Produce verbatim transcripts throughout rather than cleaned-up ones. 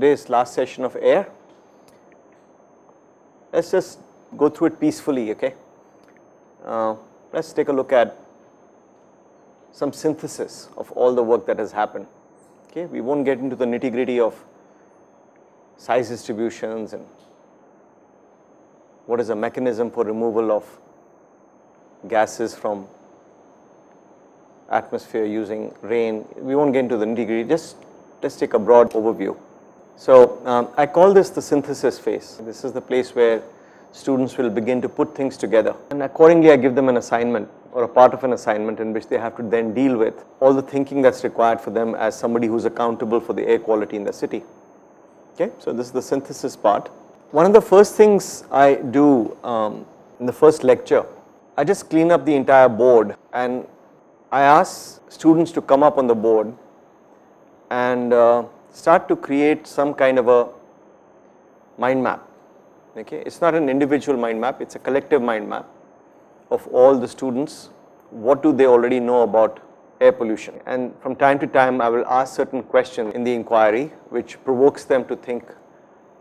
today's last session of air. Let us just go through it peacefully, okay. Uh, let us take a look at some synthesis of all the work that has happened, okay. We will not get into the nitty gritty of size distributions and what is the mechanism for removal of gases from atmosphere using rain. We will not get into the nitty gritty, just let us take a broad overview. So, um, I call this the synthesis phase. This is the place where students will begin to put things together, and accordingly I give them an assignment or a part of an assignment in which they have to then deal with all the thinking that is required for them as somebody who is accountable for the air quality in the city. Okay? So, this is the synthesis part. One of the first things I do um, in the first lecture, I just clean up the entire board and I ask students to come up on the board and uh, start to create some kind of a mind map. Okay, it is not an individual mind map, it is a collective mind map of all the students, what do they already know about air pollution. And from time to time I will ask certain questions in the inquiry which provokes them to think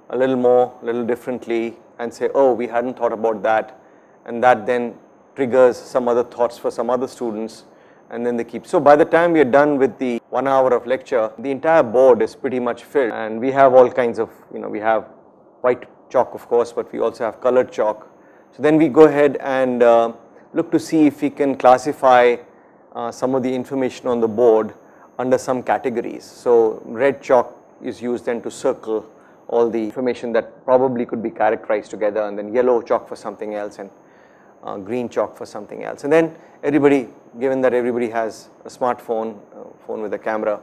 a little more, a little differently and say, oh, we hadn't thought about that, and that then triggers some other thoughts for some other students, and then they keep. So, by the time we are done with the one hour of lecture, the entire board is pretty much filled, and we have all kinds of, you know, we have white chalk of course, but we also have colored chalk. So, then we go ahead and uh, look to see if we can classify uh, some of the information on the board under some categories. So, red chalk is used then to circle all the information that probably could be characterized together, and then yellow chalk for something else, and Uh, green chalk for something else. And then everybody, given that everybody has a smartphone, uh, phone with a camera,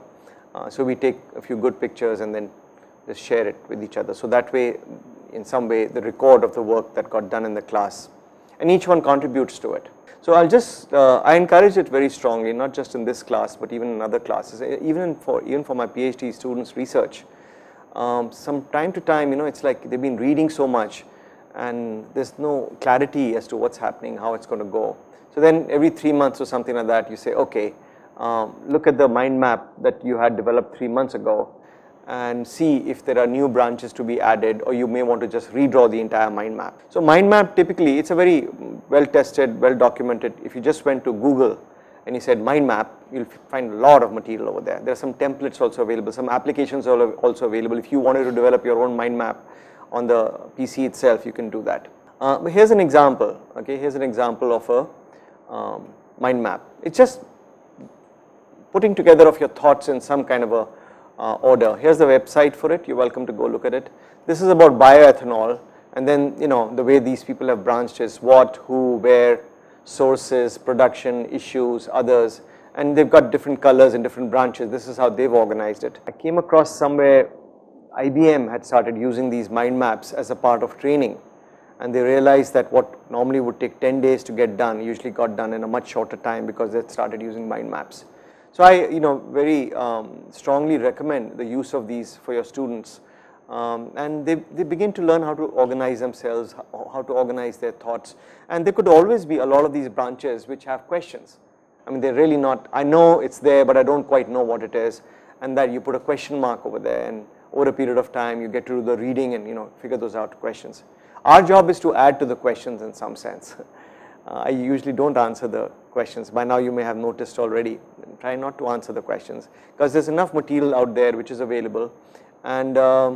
uh, so we take a few good pictures and then just share it with each other. So that way, in some way, the record of the work that got done in the class, and each one contributes to it. So I'll just, uh, I encourage it very strongly, not just in this class, but even in other classes, even for even for my PhD students' research. Um, some time to time, you know, it's like they've been reading so much, and there is no clarity as to what is happening, how it is going to go. So, then every three months or something like that you say, okay, um, look at the mind map that you had developed three months ago and see if there are new branches to be added, or you may want to just redraw the entire mind map. So, mind map typically, it is a very well tested, well documented. If you just went to Google and you said mind map, you will find a lot of material over there. There are some templates also available, some applications are also available. If you wanted to develop your own mind map on the P C itself, you can do that. Uh, but here is an example, okay, here is an example of a um, mind map. It is just putting together of your thoughts in some kind of a uh, order. Here is the website for it, you are welcome to go look at it. This is about bioethanol, and then you know the way these people have branched is what, who, where, sources, production, issues, others, and they have got different colors and different branches. This is how they have organized it. I came across somewhere I B M had started using these mind maps as a part of training, and they realized that what normally would take ten days to get done usually got done in a much shorter time because they had started using mind maps. So, I you know very um, strongly recommend the use of these for your students, um, and they, they begin to learn how to organize themselves, how to organize their thoughts, and there could always be a lot of these branches which have questions. I mean, they are really not, I know it is there, but I do not quite know what it is, and that you put a question mark over there, and over a period of time you get to do the reading and you know figure those out questions. Our job is to add to the questions in some sense. uh, I usually do not answer the questions, by now you may have noticed already, try not to answer the questions because there is enough material out there which is available, and uh,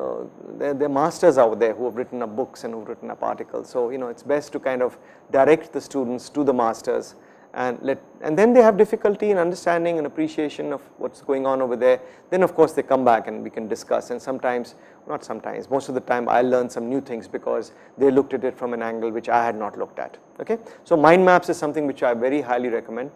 uh, there, there are masters out there who have written up books and who have written up articles. So, you know it is best to kind of direct the students to the masters, and let and then they have difficulty in understanding and appreciation of what is going on over there. Then of course they come back and we can discuss, and sometimes, not sometimes, most of the time I learn some new things because they looked at it from an angle which I had not looked at. Okay? So, mind maps is something which I very highly recommend.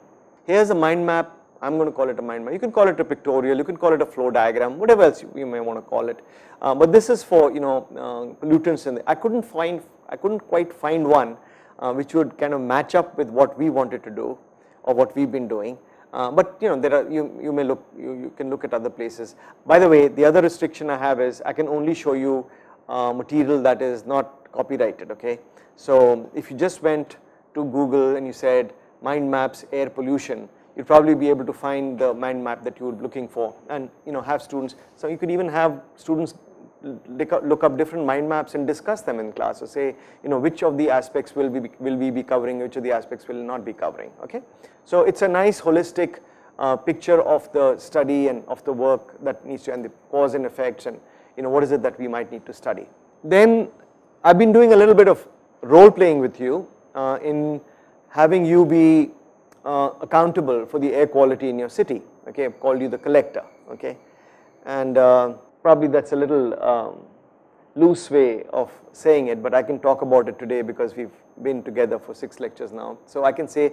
Here is a mind map, I am going to call it a mind map, you can call it a pictorial, you can call it a flow diagram, whatever else you, you may want to call it. Uh, but this is for you know uh, pollutants, and I could not find, I could not quite find one Uh, which would kind of match up with what we wanted to do or what we have been doing. Uh, but you know there are, you, you may look, you, you can look at other places. By the way, the other restriction I have is I can only show you uh, material that is not copyrighted, okay. So, if you just went to Google and you said mind maps air pollution, you'd probably be able to find the mind map that you were looking for, and you know have students. So you could even have students look up different mind maps and discuss them in class. So say, you know, which of the aspects will we be, will we be covering, which of the aspects will not be covering. Okay, so it's a nice holistic uh, picture of the study and of the work that needs to, and the cause and effects, and you know what is it that we might need to study. Then I've been doing a little bit of role playing with you uh, in having you be uh, accountable for the air quality in your city. Okay, I've called you the collector. Okay, and uh, probably that's a little um, loose way of saying it, but I can talk about it today because we've been together for six lectures now. So I can say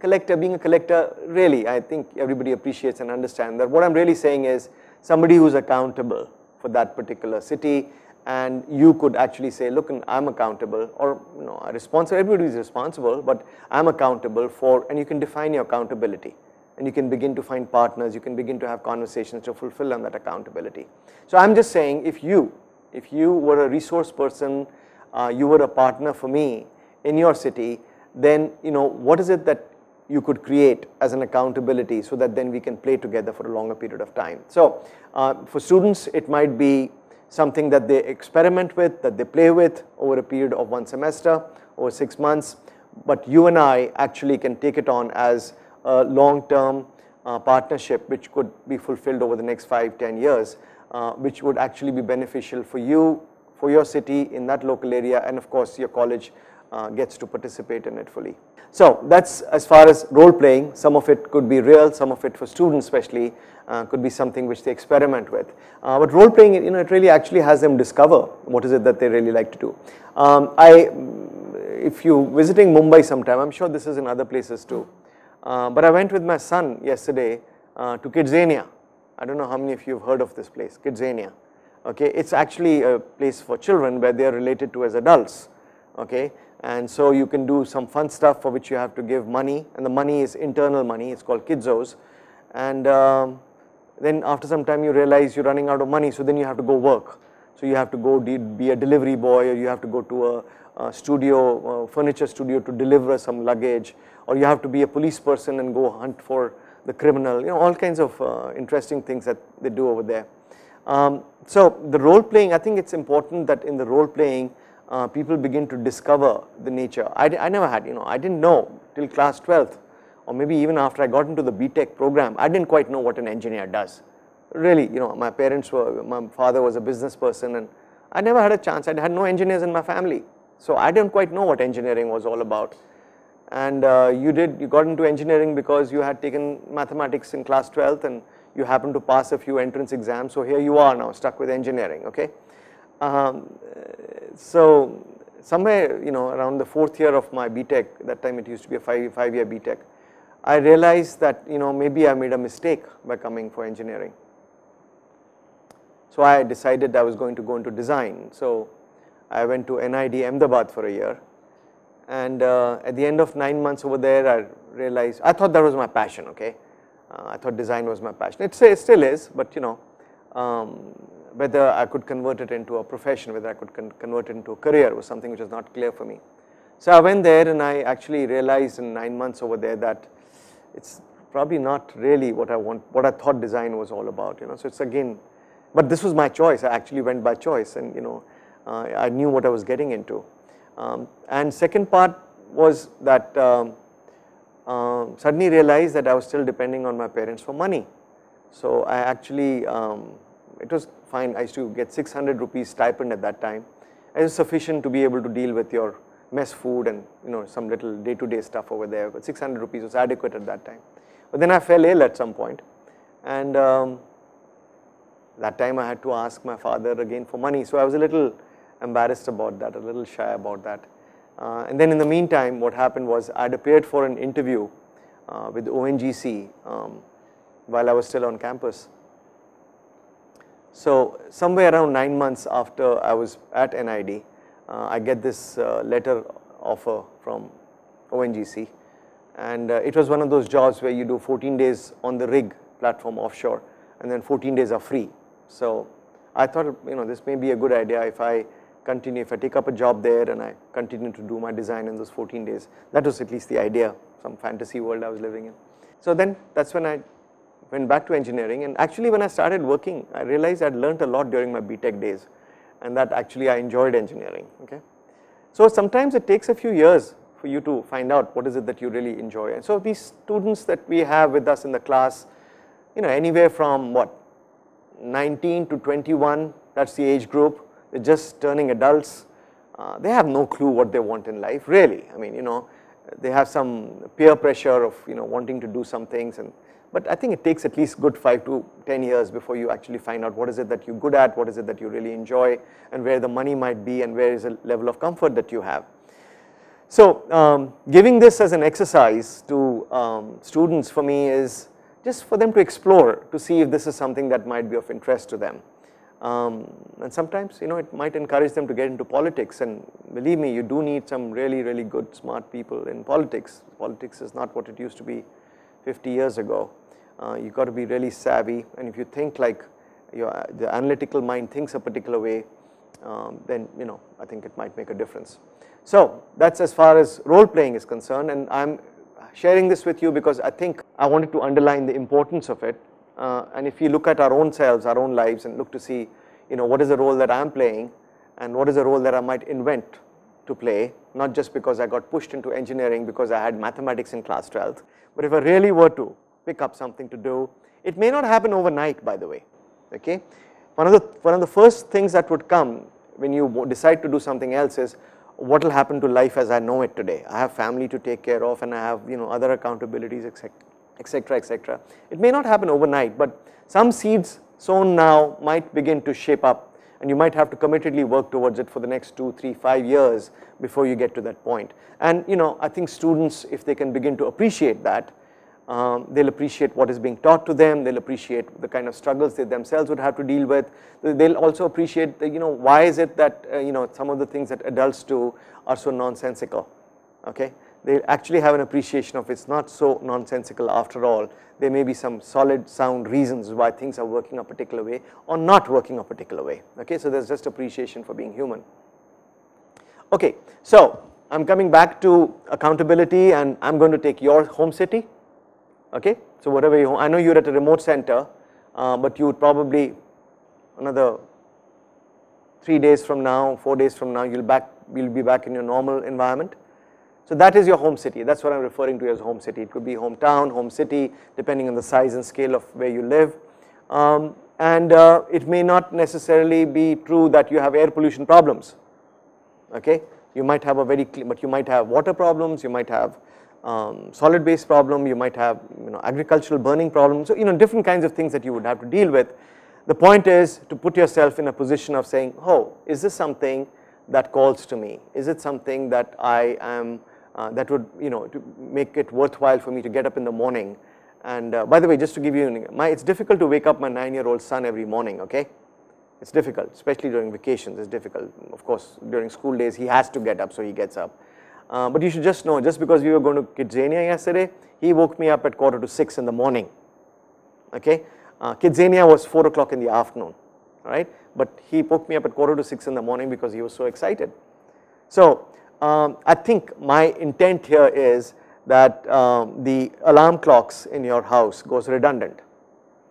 collector, being a collector, really I think everybody appreciates and understands that what I'm really saying is somebody who's accountable for that particular city, and you could actually say, look, I'm accountable, or you know, responsible, everybody is responsible, but I'm accountable for, and you can define your accountability. And you can begin to find partners, you can begin to have conversations to fulfill on that accountability. So I'm just saying, if you, if you were a resource person, uh, you were a partner for me in your city, then you know what is it that you could create as an accountability, so that then we can play together for a longer period of time. So uh, for students, it might be something that they experiment with, that they play with over a period of one semester or six months, but you and I actually can take it on as Uh, long term uh, partnership which could be fulfilled over the next five to ten years, uh, which would actually be beneficial for you, for your city in that local area, and of course your college uh, gets to participate in it fully. So that's as far as role playing. Some of it could be real, some of it for students especially uh, could be something which they experiment with, uh, but role playing, you know, it really actually has them discover what is it that they really like to do. Um, I, if you visiting Mumbai sometime, I'm sure this is in other places too. Uh, but I went with my son yesterday uh, to Kidzania. I don't know how many of you have heard of this place, Kidzania. Okay, it's actually a place for children where they are related to as adults. Okay, and so you can do some fun stuff for which you have to give money, and the money is internal money. It's called Kidzos, and um, then after some time you realize you're running out of money, so then you have to go work. So you have to go be a delivery boy, or you have to go to a, a studio, a furniture studio, to deliver some luggage, or you have to be a police person and go hunt for the criminal, you know, all kinds of uh, interesting things that they do over there. Um, so the role playing, I think it's important that in the role playing uh, people begin to discover the nature. I, I never had, you know, I didn't know till class twelfth, or maybe even after I got into the B tech program, I didn't quite know what an engineer does. Really, you know, my parents were, my father was a business person, and I never had a chance, I had no engineers in my family. So I didn't quite know what engineering was all about. And uh, you did, you got into engineering because you had taken mathematics in class twelfth and you happened to pass a few entrance exams. So here you are now stuck with engineering, okay. Um, so somewhere, you know, around the fourth year of my B tech, that time it used to be a five, five year B tech, I realized that, you know, maybe I made a mistake by coming for engineering. So I decided I was going to go into design. So I went to N I D Ahmedabad for a year. And uh, at the end of nine months over there, I realized, I thought that was my passion, okay. Uh, I thought design was my passion. It, it still is, but you know, um, whether I could convert it into a profession, whether I could con convert it into a career was something which was not clear for me. So I went there and I actually realized in nine months over there that it's probably not really what I want, what I thought design was all about, you know. So it's again, but this was my choice. I actually went by choice, and you know, uh, I knew what I was getting into. Um, and second part was that um, uh, suddenly realized that I was still depending on my parents for money. So I actually, um, it was fine, I used to get six hundred rupees stipend at that time. It was sufficient to be able to deal with your mess food and you know some little day to day stuff over there, but six hundred rupees was adequate at that time. But then I fell ill at some point, and um, that time I had to ask my father again for money. So I was a little embarrassed about that, a little shy about that. Uh, and then in the meantime, what happened was I had appeared for an interview uh, with O N G C um, while I was still on campus. So somewhere around nine months after I was at N I D, uh, I get this uh, letter offer from O N G C, and uh, it was one of those jobs where you do fourteen days on the rig platform offshore, and then fourteen days are free. So I thought, you know, this may be a good idea if I continue, if I take up a job there and I continue to do my design in those fourteen days. That was at least the idea, some fantasy world I was living in. So then that's when I went back to engineering, and actually when I started working, I realized I'd learnt a lot during my B.Tech days, and that actually I enjoyed engineering. Okay? So sometimes it takes a few years for you to find out what is it that you really enjoy. And so these students that we have with us in the class, you know, anywhere from what, nineteen to twenty-one, that's the age group, they're just turning adults, uh, they have no clue what they want in life, really. I mean, you know, they have some peer pressure of, you know, wanting to do some things, and but I think it takes at least good five to ten years before you actually find out what is it that you're good at, what is it that you really enjoy, and where the money might be, and where is the level of comfort that you have. So um, giving this as an exercise to um, students for me is just for them to explore, to see if this is something that might be of interest to them. Um, and sometimes, you know, it might encourage them to get into politics, and believe me, you do need some really, really good smart people in politics. Politics is not what it used to be fifty years ago. Uh, you've got to be really savvy, and if you think like your, the analytical mind thinks a particular way, um, then, you know, I think it might make a difference. So that's as far as role playing is concerned, and I'm sharing this with you because I think I wanted to underline the importance of it. Uh, and if you look at our own selves, our own lives, and look to see, you know, what is the role that I am playing, and what is the role that I might invent to play, not just because I got pushed into engineering because I had mathematics in class twelfth, but if I really were to pick up something to do, it may not happen overnight, by the way. Okay? One of the, one of the first things that would come when you decide to do something else is, what will happen to life as I know it today? I have family to take care of, and I have, you know, other accountabilities, et cetera, etc., et cetera. It may not happen overnight, but some seeds sown now might begin to shape up, and you might have to committedly work towards it for the next two, three, five years before you get to that point. And, you know, I think students, if they can begin to appreciate that, um, they'll appreciate what is being taught to them, they'll appreciate the kind of struggles they themselves would have to deal with, they'll also appreciate, the, you know, why is it that, uh, you know, some of the things that adults do are so nonsensical, okay? They actually have an appreciation of it's not so nonsensical after all. There may be some solid, sound reasons why things are working a particular way or not working a particular way. Okay, so there's just appreciation for being human. Okay, so I'm coming back to accountability, and I'm going to take your home city. Okay, so whatever you, I know you're at a remote center, uh, but you would probably another three days from now, four days from now, you'll back, you'll be back in your normal environment. So that is your home city, that is what I am referring to as home city. It could be hometown, home city, depending on the size and scale of where you live. Um, and uh, it may not necessarily be true that you have air pollution problems, okay. You might have a very clean, but you might have water problems, you might have um, solid waste problem, you might have, you know, agricultural burning problems. So, you know, different kinds of things that you would have to deal with. The point is to put yourself in a position of saying, oh, is this something that calls to me? Is it something that I am Uh, that would, you know, to make it worthwhile for me to get up in the morning. And uh, by the way, just to give you, my, it's difficult to wake up my nine-year-old son every morning, okay? It's difficult, especially during vacations, it's difficult. Of course, during school days, he has to get up, so he gets up. Uh, but you should just know, just because we were going to Kidzania yesterday, he woke me up at quarter to six in the morning, okay? Uh, Kidzania was four o'clock in the afternoon, right? But he woke me up at quarter to six in the morning because he was so excited. So, Um, I think my intent here is that um, the alarm clocks in your house goes redundant,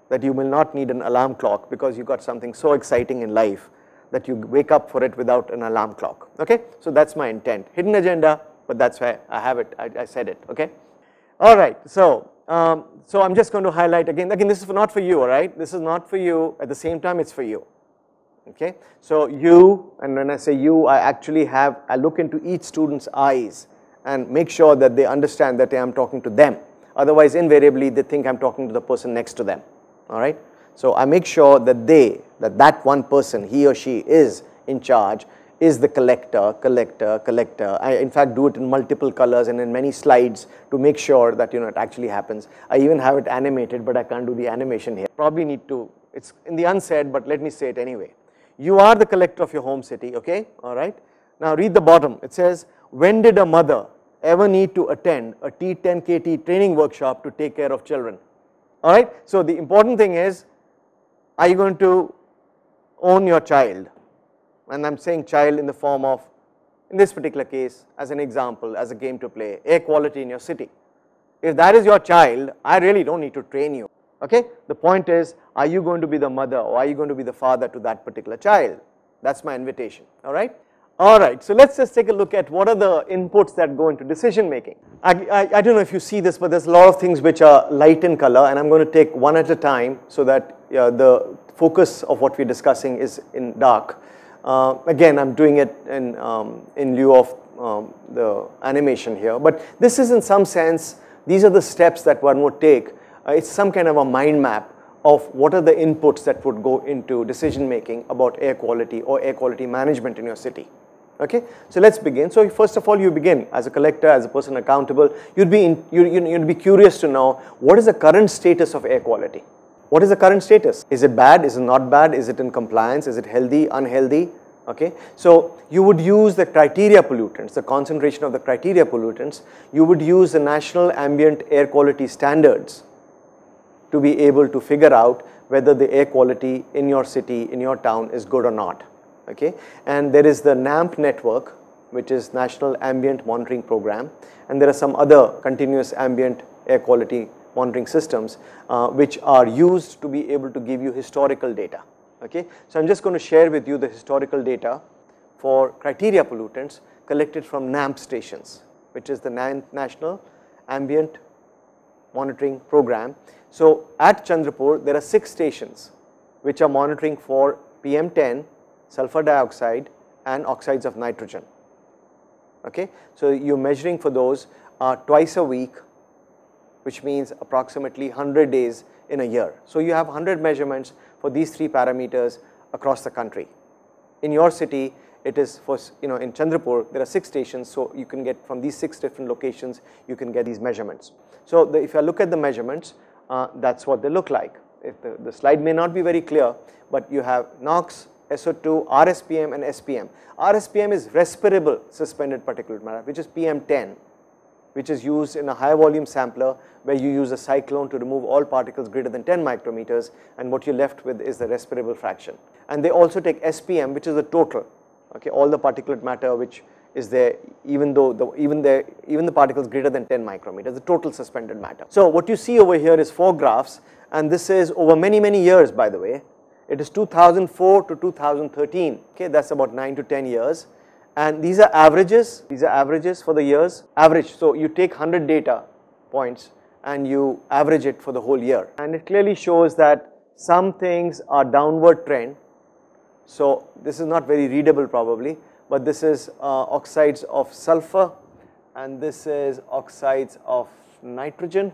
that you will not need an alarm clock because you got something so exciting in life that you wake up for it without an alarm clock, okay. So that's my intent, hidden agenda, but that's why I have it, I, I said it, okay. All right, so, um, so I'm just going to highlight again, again this is not for you, all right, this is not for you, at the same time it's for you. Okay, so you, and when I say you, I actually have, I look into each student's eyes and make sure that they understand that I am talking to them. Otherwise, invariably, they think I am talking to the person next to them, all right. So I make sure that they, that that one person, he or she is in charge, is the collector, collector, collector. I in fact do it in multiple colors and in many slides to make sure that, you know, it actually happens. I even have it animated, but I can't do the animation here. Probably need to, it's in the unsaid, but let me say it anyway. You are the collector of your home city, okay, all right. Now read the bottom, it says, when did a mother ever need to attend a T ten K T training workshop to take care of children, all right. So the important thing is, are you going to own your child, and I'm saying child in the form of, in this particular case, as an example, as a game to play, air quality in your city. If that is your child, I really don't need to train you, okay. The point is, are you going to be the mother or are you going to be the father to that particular child? That's my invitation, all right. All right, so let's just take a look at what are the inputs that go into decision making. I, I, I don't know if you see this, but there's a lot of things which are light in color, and I'm going to take one at a time so that uh, the focus of what we're discussing is in dark. Uh, again, I'm doing it in, um, in lieu of um, the animation here, but this is in some sense, these are the steps that one would take. Uh, it's some kind of a mind map of what are the inputs that would go into decision making about air quality or air quality management in your city. Okay, so let's begin. So first of all, you begin as a collector, as a person accountable. You'd be in, you, you, you'd be curious to know what is the current status of air quality. What is the current status? Is it bad? Is it not bad? Is it in compliance? Is it healthy? Unhealthy? Okay, so you would use the criteria pollutants, the concentration of the criteria pollutants. You would use the National Ambient Air Quality Standards to be able to figure out whether the air quality in your city, in your town is good or not. Okay, and there is the NAMP network, which is National Ambient Monitoring Program, and there are some other continuous ambient air quality monitoring systems uh, which are used to be able to give you historical data. Okay, so I'm just going to share with you the historical data for criteria pollutants collected from NAMP stations, which is the National Ambient Monitoring Program. So at Chandrapur there are six stations which are monitoring for P M ten, sulfur dioxide and oxides of nitrogen, okay. So you are measuring for those uh, twice a week, which means approximately one hundred days in a year. So you have one hundred measurements for these three parameters across the country. In your city, it is for, you know, in Chandrapur there are six stations, so you can get from these six different locations, you can get these measurements. So the, if I look at the measurements, uh, that is what they look like. If the, the slide may not be very clear, but you have NOx, S O two, R S P M and S P M. R S P M is respirable suspended particulate matter, which is P M ten, which is used in a high volume sampler where you use a cyclone to remove all particles greater than ten micrometers, and what you are left with is the respirable fraction. And they also take S P M, which is the total, okay, all the particulate matter which is there, even though the, even the, even the particles greater than ten micrometers, the total suspended matter. So what you see over here is four graphs, and this is over many many years, by the way. It is two thousand four to two thousand thirteen, okay, that is about nine to ten years, and these are averages, these are averages for the years, average. So you take one hundred data points and you average it for the whole year, and it clearly shows that some things are downward trend. So this is not very readable probably, but this is uh, oxides of sulfur and this is oxides of nitrogen,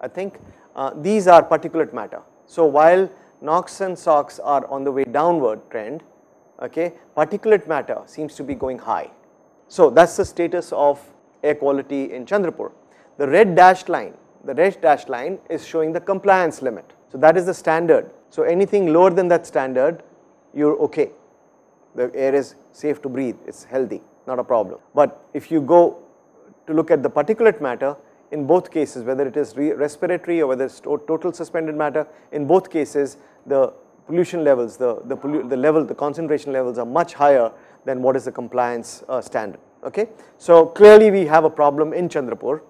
I think. Uh, these are particulate matter. So while NOx and SOx are on the way downward trend, okay, particulate matter seems to be going high. So that is the status of air quality in Chandrapur. The red dashed line, the red dashed line is showing the compliance limit. So that is the standard. So anything lower than that standard, you are okay. The air is safe to breathe, it is healthy, not a problem. But if you go to look at the particulate matter, in both cases, whether it is respiratory or whether it is to total suspended matter, in both cases the pollution levels, the, the, pollu the level, the concentration levels are much higher than what is the compliance uh, standard. Okay? So clearly we have a problem in Chandrapur,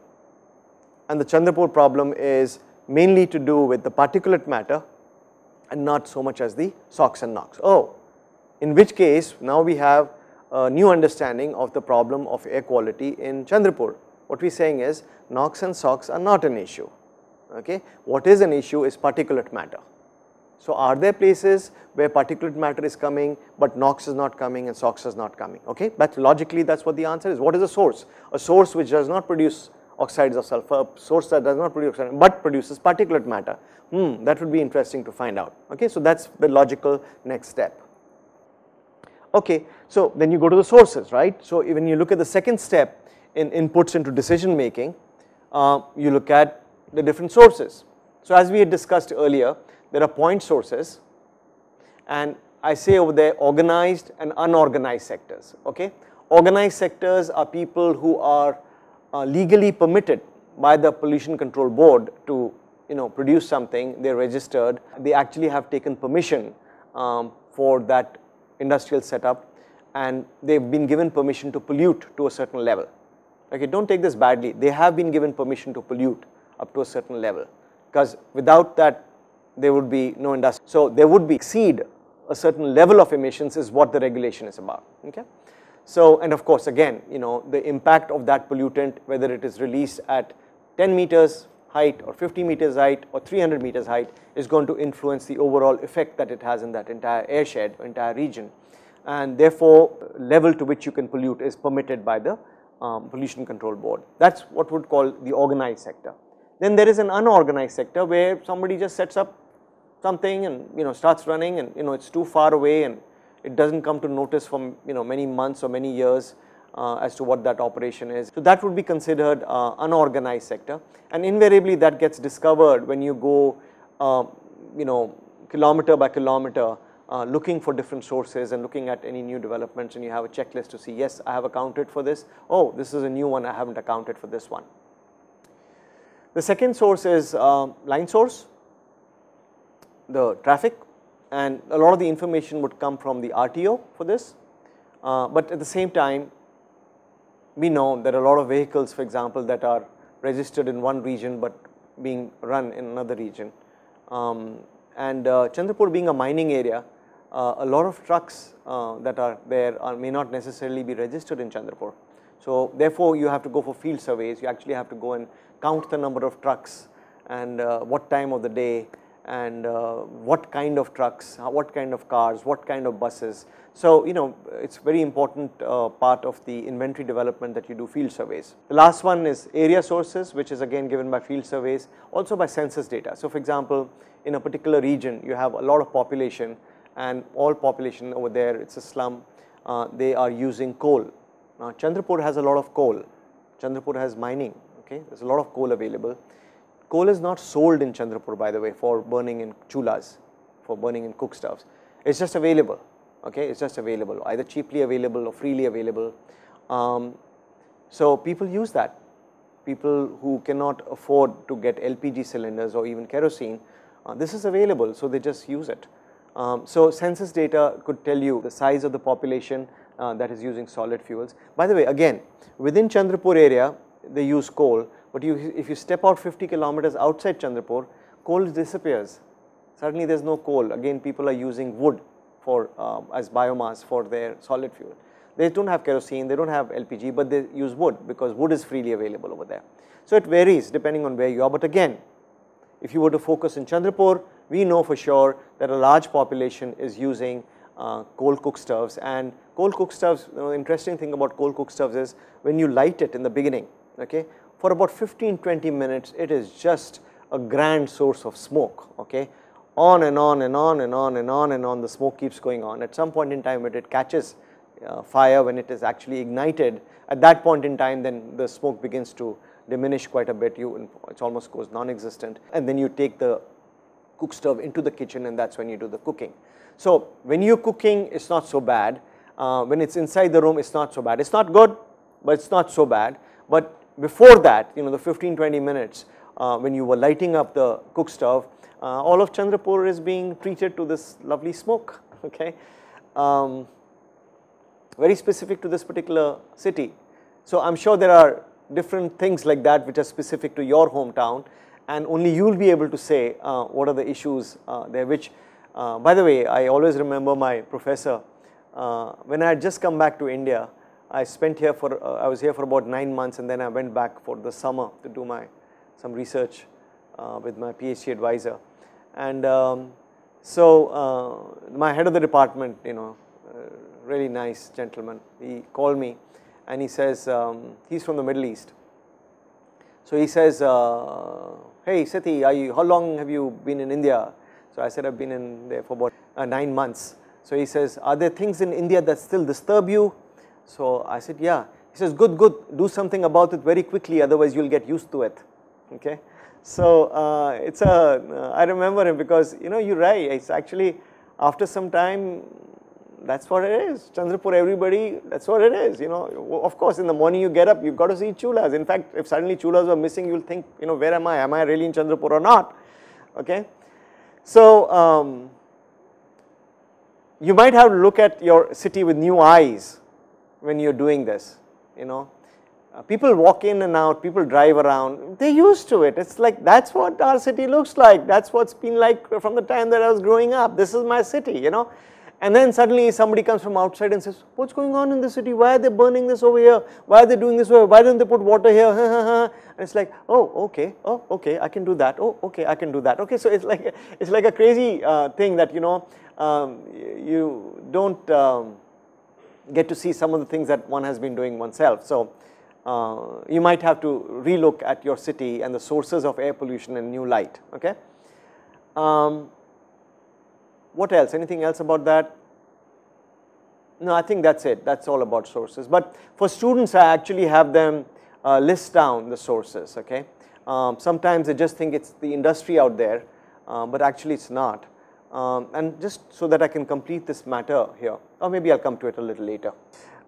and the Chandrapur problem is mainly to do with the particulate matter and not so much as the SOx and NOx. Oh, in which case now we have a new understanding of the problem of air quality in Chandrapur. What we are saying is NOx and SOx are not an issue, okay. What is an issue is particulate matter. So are there places where particulate matter is coming but NOx is not coming and SOx is not coming, okay. But logically that is what the answer is. What is a source? A source which does not produce oxides of sulfur, a source that does not produce oxide but produces particulate matter, hmm, that would be interesting to find out, okay. So that is the logical next step. Okay, so then you go to the sources, right. So when you look at the second step in inputs into decision making, uh, you look at the different sources. So as we had discussed earlier, there are point sources, and I say over there organized and unorganized sectors, okay. Organized sectors are people who are uh, legally permitted by the Pollution Control Board to, you know, produce something, they are registered, they actually have taken permission um, for that industrial setup, and they've been given permission to pollute to a certain level. Okay, don't take this badly. They have been given permission to pollute up to a certain level, because without that there would be no industry. So there would be exceed a certain level of emissions is what the regulation is about. Okay? So, and of course, again, you know, the impact of that pollutant, whether it is released at ten meters height or fifty meters height or three hundred meters height, is going to influence the overall effect that it has in that entire airshed, entire region. And therefore, level to which you can pollute is permitted by the um, Pollution Control Board. That's what would call the organized sector. Then there is an unorganized sector where somebody just sets up something and, you know, starts running, and, you know, it's too far away and it doesn't come to notice from, you know, many months or many years uh, as to what that operation is. So that would be considered uh, unorganized sector, and invariably that gets discovered when you go, uh, you know, kilometer by kilometer uh, looking for different sources and looking at any new developments, and you have a checklist to see, yes, I have accounted for this, oh, this is a new one, I haven't accounted for this one. The second source is uh, line source, the traffic, and a lot of the information would come from the R T O for this, uh, but at the same time we know that a lot of vehicles, for example, that are registered in one region but being run in another region, um, and uh, Chandrapur being a mining area, uh, a lot of trucks uh, that are there are, may not necessarily be registered in Chandrapur. So therefore you have to go for field surveys, you actually have to go and count the number of trucks and uh, what time of the day, and uh, what kind of trucks, what kind of cars, what kind of buses. So, you know, it is very important uh, part of the inventory development that you do field surveys. The last one is area sources, which is again given by field surveys, also by census data. So, for example, in a particular region you have a lot of population, and all population over there, it is a slum, uh, they are using coal. Now, Chandrapur has a lot of coal, Chandrapur has mining, okay, there is a lot of coal available. Coal is not sold in Chandrapur, by the way, for burning in chulas, for burning in cookstoves. It is just available, okay, it is just available, either cheaply available or freely available. Um, so people use that, people who cannot afford to get L P G cylinders or even kerosene, uh, this is available, so they just use it. Um, so census data could tell you the size of the population uh, that is using solid fuels. By the way, again, within Chandrapur area they use coal. But you, if you step out fifty kilometers outside Chandrapur, coal disappears. Suddenly there is no coal. Again, people are using wood for uh, as biomass for their solid fuel. They do not have kerosene, they do not have L P G, but they use wood because wood is freely available over there. So it varies depending on where you are. But again, if you were to focus in Chandrapur, we know for sure that a large population is using uh, coal cookstoves. And coal cookstoves, you know, the interesting thing about coal cookstoves is when you light it in the beginning, okay, for about fifteen to twenty minutes it is just a grand source of smoke, okay, on and on and on and on and on and on, the smoke keeps going on. At some point in time when it catches uh, fire, when it is actually ignited, at that point in time then the smoke begins to diminish quite a bit, you, it almost goes non-existent, and then you take the cook stove into the kitchen, and that is when you do the cooking. So when you are cooking it is not so bad, uh, when it is inside the room it is not so bad, it is not good but it is not so bad. But before that, you know, the fifteen to twenty minutes uh, when you were lighting up the cook stove, uh, all of Chandrapur is being treated to this lovely smoke, okay, um, very specific to this particular city. So, I am sure there are different things like that which are specific to your hometown, and only you will be able to say uh, what are the issues uh, there, which uh, by the way, I always remember my professor uh, when I had just come back to India. I spent here for, uh, I was here for about nine months, and then I went back for the summer to do my, some research uh, with my PhD advisor. And um, so, uh, my head of the department, you know, uh, really nice gentleman, he called me and he says, um, he's from the Middle East. So, he says, uh, hey Sethi, are you, how long have you been in India? So, I said I have been in there for about uh, nine months. So, he says, are there things in India that still disturb you? So, I said, yeah. He says, good, good, do something about it very quickly, otherwise you will get used to it, okay. So, uh, it is a, uh, I remember him because, you know, you are right, it is actually after some time that is what it is. Chandrapur, everybody, that is what it is, you know. Of course, in the morning you get up, you have got to see chulas. In fact, if suddenly chulas were missing, you will think, you know, where am I, am I really in Chandrapur or not, okay. So, um, you might have to look at your city with new eyes when you are doing this, you know. Uh, people walk in and out, people drive around, they are used to it. It is like that is what our city looks like, that is what it has been like from the time that I was growing up, this is my city, you know. And then suddenly somebody comes from outside and says, what is going on in the city, why are they burning this over here, why are they doing this over here, why didn't they put water here, and it is like, oh okay, oh okay, I can do that, oh okay, I can do that, okay. So it is like, it is like a crazy uh, thing that, you know, um, you do not um, get to see some of the things that one has been doing oneself. So uh, you might have to relook at your city and the sources of air pollution in new light, okay. Um, What else? Anything else about that? No, I think that's it. That's all about sources. But for students, I actually have them uh, list down the sources. Okay. Um, sometimes they just think it's the industry out there, uh, but actually it's not. Um, and just so that I can complete this matter here, or maybe I'll come to it a little later.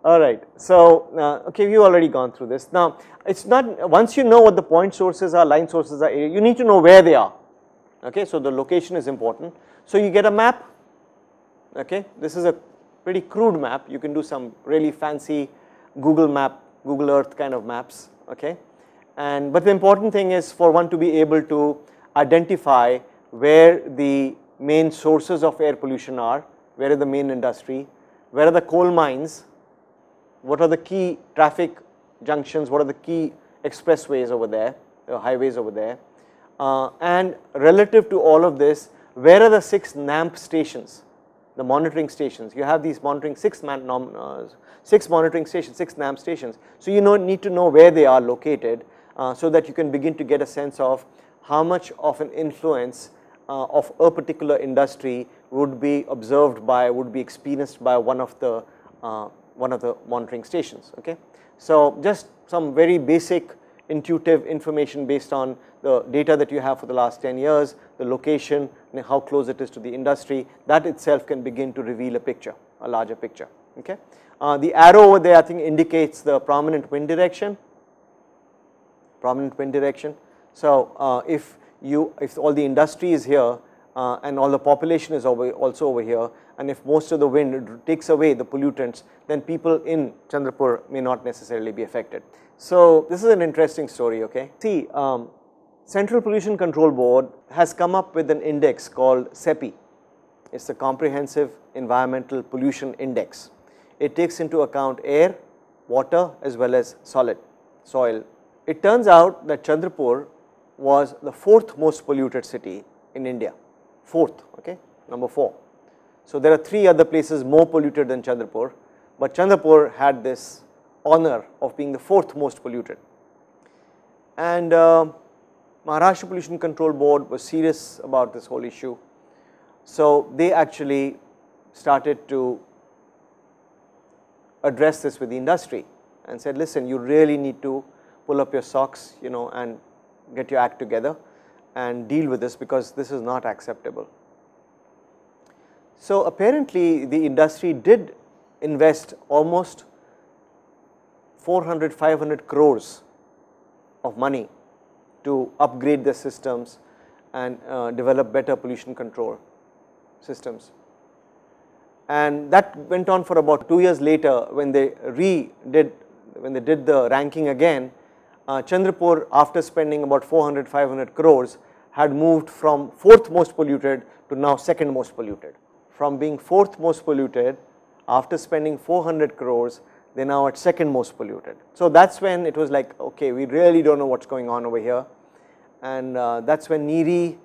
All right. So uh, okay, we've already gone through this. Now it's not, once you know what the point sources are, line sources are, you need to know where they are. Okay, so the location is important. So you get a map, okay, this is a pretty crude map, you can do some really fancy Google map, Google Earth kind of maps, okay. And but the important thing is for one to be able to identify where the main sources of air pollution are, where are the main industry, where are the coal mines, what are the key traffic junctions, what are the key expressways over there, uh, highways over there. Uh, and relative to all of this, where are the six NAMP stations, the monitoring stations? You have these monitoring six man, uh, six monitoring stations, six NAMP stations. So you know, need to know where they are located, uh, so that you can begin to get a sense of how much of an influence uh, of a particular industry would be observed by, would be experienced by one of the uh, one of the monitoring stations. Okay, so just some very basic, intuitive information based on the data that you have for the last ten years, the location and how close it is to the industry, that itself can begin to reveal a picture, a larger picture, okay. Uh, the arrow over there I think indicates the prominent wind direction, prominent wind direction. So uh, if you, if all the industry is here uh, and all the population is over, also over here, and if most of the wind takes away the pollutants, then people in Chandrapur may not necessarily be affected. So this is an interesting story, okay. See, um, Central Pollution Control Board has come up with an index called C E P I. It is the Comprehensive Environmental Pollution Index. It takes into account air, water as well as solid soil. It turns out that Chandrapur was the fourth most polluted city in India, fourth, okay, number four. So there are three other places more polluted than Chandrapur, but Chandrapur had this honor of being the fourth most polluted. And uh, Maharashtra Pollution Control Board was serious about this whole issue. So they actually started to address this with the industry and said, listen, you really need to pull up your socks, you know, and get your act together and deal with this, because this is not acceptable. So apparently the industry did invest almost four hundred to five hundred crores of money to upgrade the systems and uh, develop better pollution control systems. And that went on for about two years later when they redid, when they did the ranking again, uh, Chandrapur after spending about four hundred to five hundred crores had moved from fourth most polluted to now second most polluted. From being fourth most polluted, after spending four hundred crores, they are now at second most polluted. So that is when it was like, okay, we really do not know what is going on over here. And uh, that is when NEERI,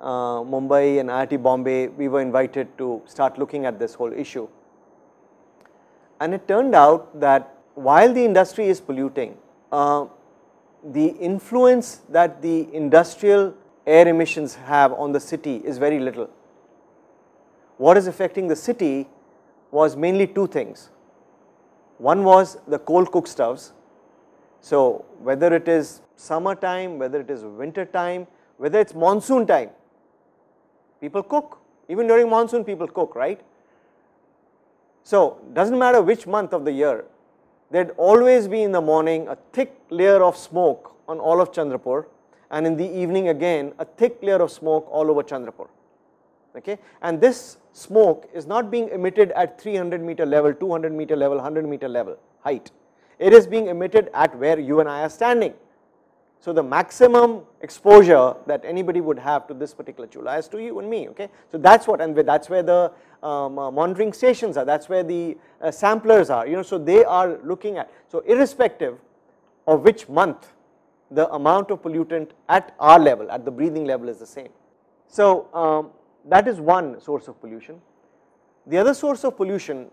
uh, Mumbai and I I T Bombay, we were invited to start looking at this whole issue. And it turned out that while the industry is polluting, uh, the influence that the industrial air emissions have on the city is very little. What is affecting the city was mainly two things. One was the coal cookstoves. So whether it is summer time, whether it is winter time, whether it is monsoon time, people cook, even during monsoon people cook, right. So does not matter which month of the year, there would always be in the morning a thick layer of smoke on all of Chandrapur, and in the evening again a thick layer of smoke all over Chandrapur. okay, and this smoke is not being emitted at three hundred meter level, two hundred meter level, one hundred meter level height. It is being emitted at where you and I are standing. So, the maximum exposure that anybody would have to this particular chula is to you and me, okay. So, that is what, and that is where the um, uh, monitoring stations are, that is where the uh, samplers are, you know, so they are looking at. So, irrespective of which month, the amount of pollutant at our level, at the breathing level is the same. So, um, that is one source of pollution. The other source of pollution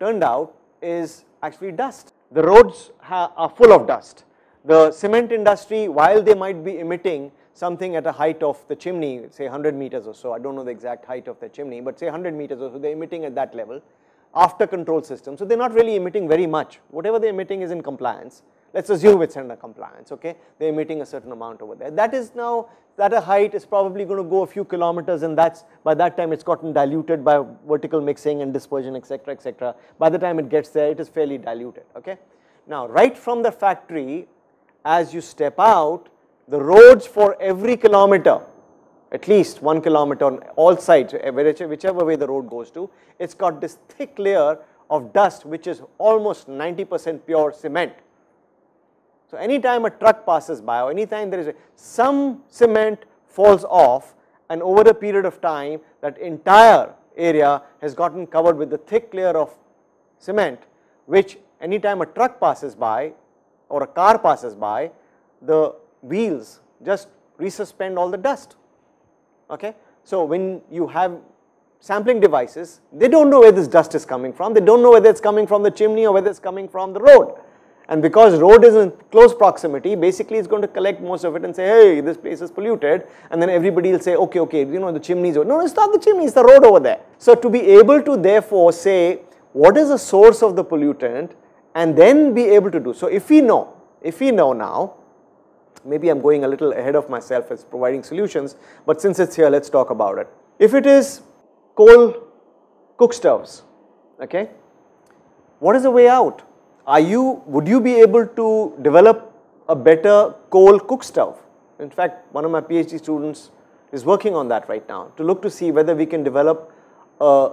turned out is actually dust. The roads ha are full of dust. The cement industry, while they might be emitting something at a height of the chimney, say one hundred meters or so, I do not know the exact height of the chimney, but say one hundred meters or so, they are emitting at that level after control system. So, they are not really emitting very much, whatever they are emitting is in compliance, let us assume it is under compliance, okay. They are emitting a certain amount over there. That is now, that a height is probably going to go a few kilometers, and that is, by that time it has gotten diluted by vertical mixing and dispersion, etcetera, etcetera. By the time it gets there, it is fairly diluted, okay. Now, right from the factory, as you step out, the roads for every kilometer, at least one kilometer on all sides, whichever way the road goes to, it has got this thick layer of dust which is almost ninety percent pure cement. So, anytime a truck passes by or anytime there is a, some cement falls off, and over a period of time that entire area has gotten covered with the thick layer of cement, which anytime a truck passes by or a car passes by, the wheels just resuspend all the dust, okay. So, when you have sampling devices, they do not know where this dust is coming from, they do not know whether it is coming from the chimney or whether it is coming from the road, and because road is in close proximity, basically it is going to collect most of it and say, hey, this place is polluted, and then everybody will say, okay, okay, you know, the chimneys over. No, it is not the chimney, it is the road over there. So, to be able to therefore say what is the source of the pollutant, and then be able to do. So, if we know, if we know now, maybe I am going a little ahead of myself as providing solutions, but since it is here, let us talk about it. If it is coal cook stoves, okay, what is the way out? Are you, would you be able to develop a better coal cook stove? In fact, one of my PhD students is working on that right now, to look to see whether we can develop a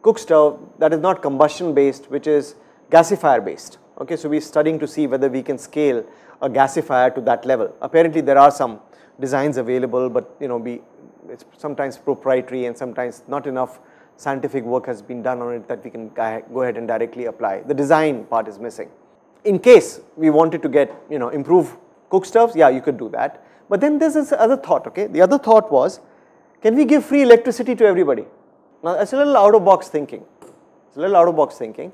cook stove that is not combustion based, which is gasifier based, okay. So, we are studying to see whether we can scale a gasifier to that level. Apparently, there are some designs available, but you know, we, it is sometimes proprietary and sometimes not enough scientific work has been done on it that we can go ahead and directly apply. The design part is missing. In case we wanted to get, you know, improve cook stoves, yeah, you could do that. But then there is this other thought, okay. The other thought was, can we give free electricity to everybody? Now, it is a little out of box thinking, it is a little out of box thinking.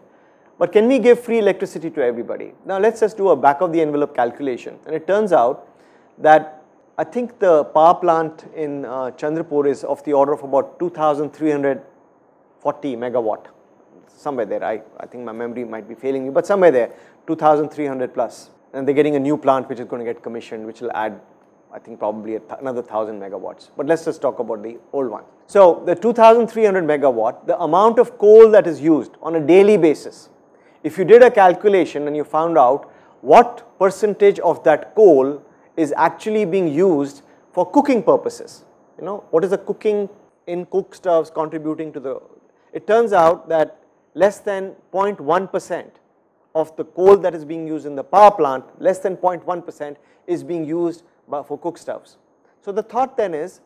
But can we give free electricity to everybody? Now, let us just do a back of the envelope calculation, and it turns out that I think the power plant in uh, Chandrapur is of the order of about two thousand three hundred forty megawatt, somewhere there. I, I think my memory might be failing me, but somewhere there, two thousand three hundred plus, and they are getting a new plant which is going to get commissioned, which will add, I think, probably a th another one thousand megawatts, but let us just talk about the old one. So, the two thousand three hundred megawatt, the amount of coal that is used on a daily basis, if you did a calculation and you found out what percentage of that coal is actually being used for cooking purposes, you know, what is the cooking in cook stoves contributing to the, it turns out that less than zero point one percent of the coal that is being used in the power plant, less than zero point one percent is being used by, for cook stoves. So, the thought then is,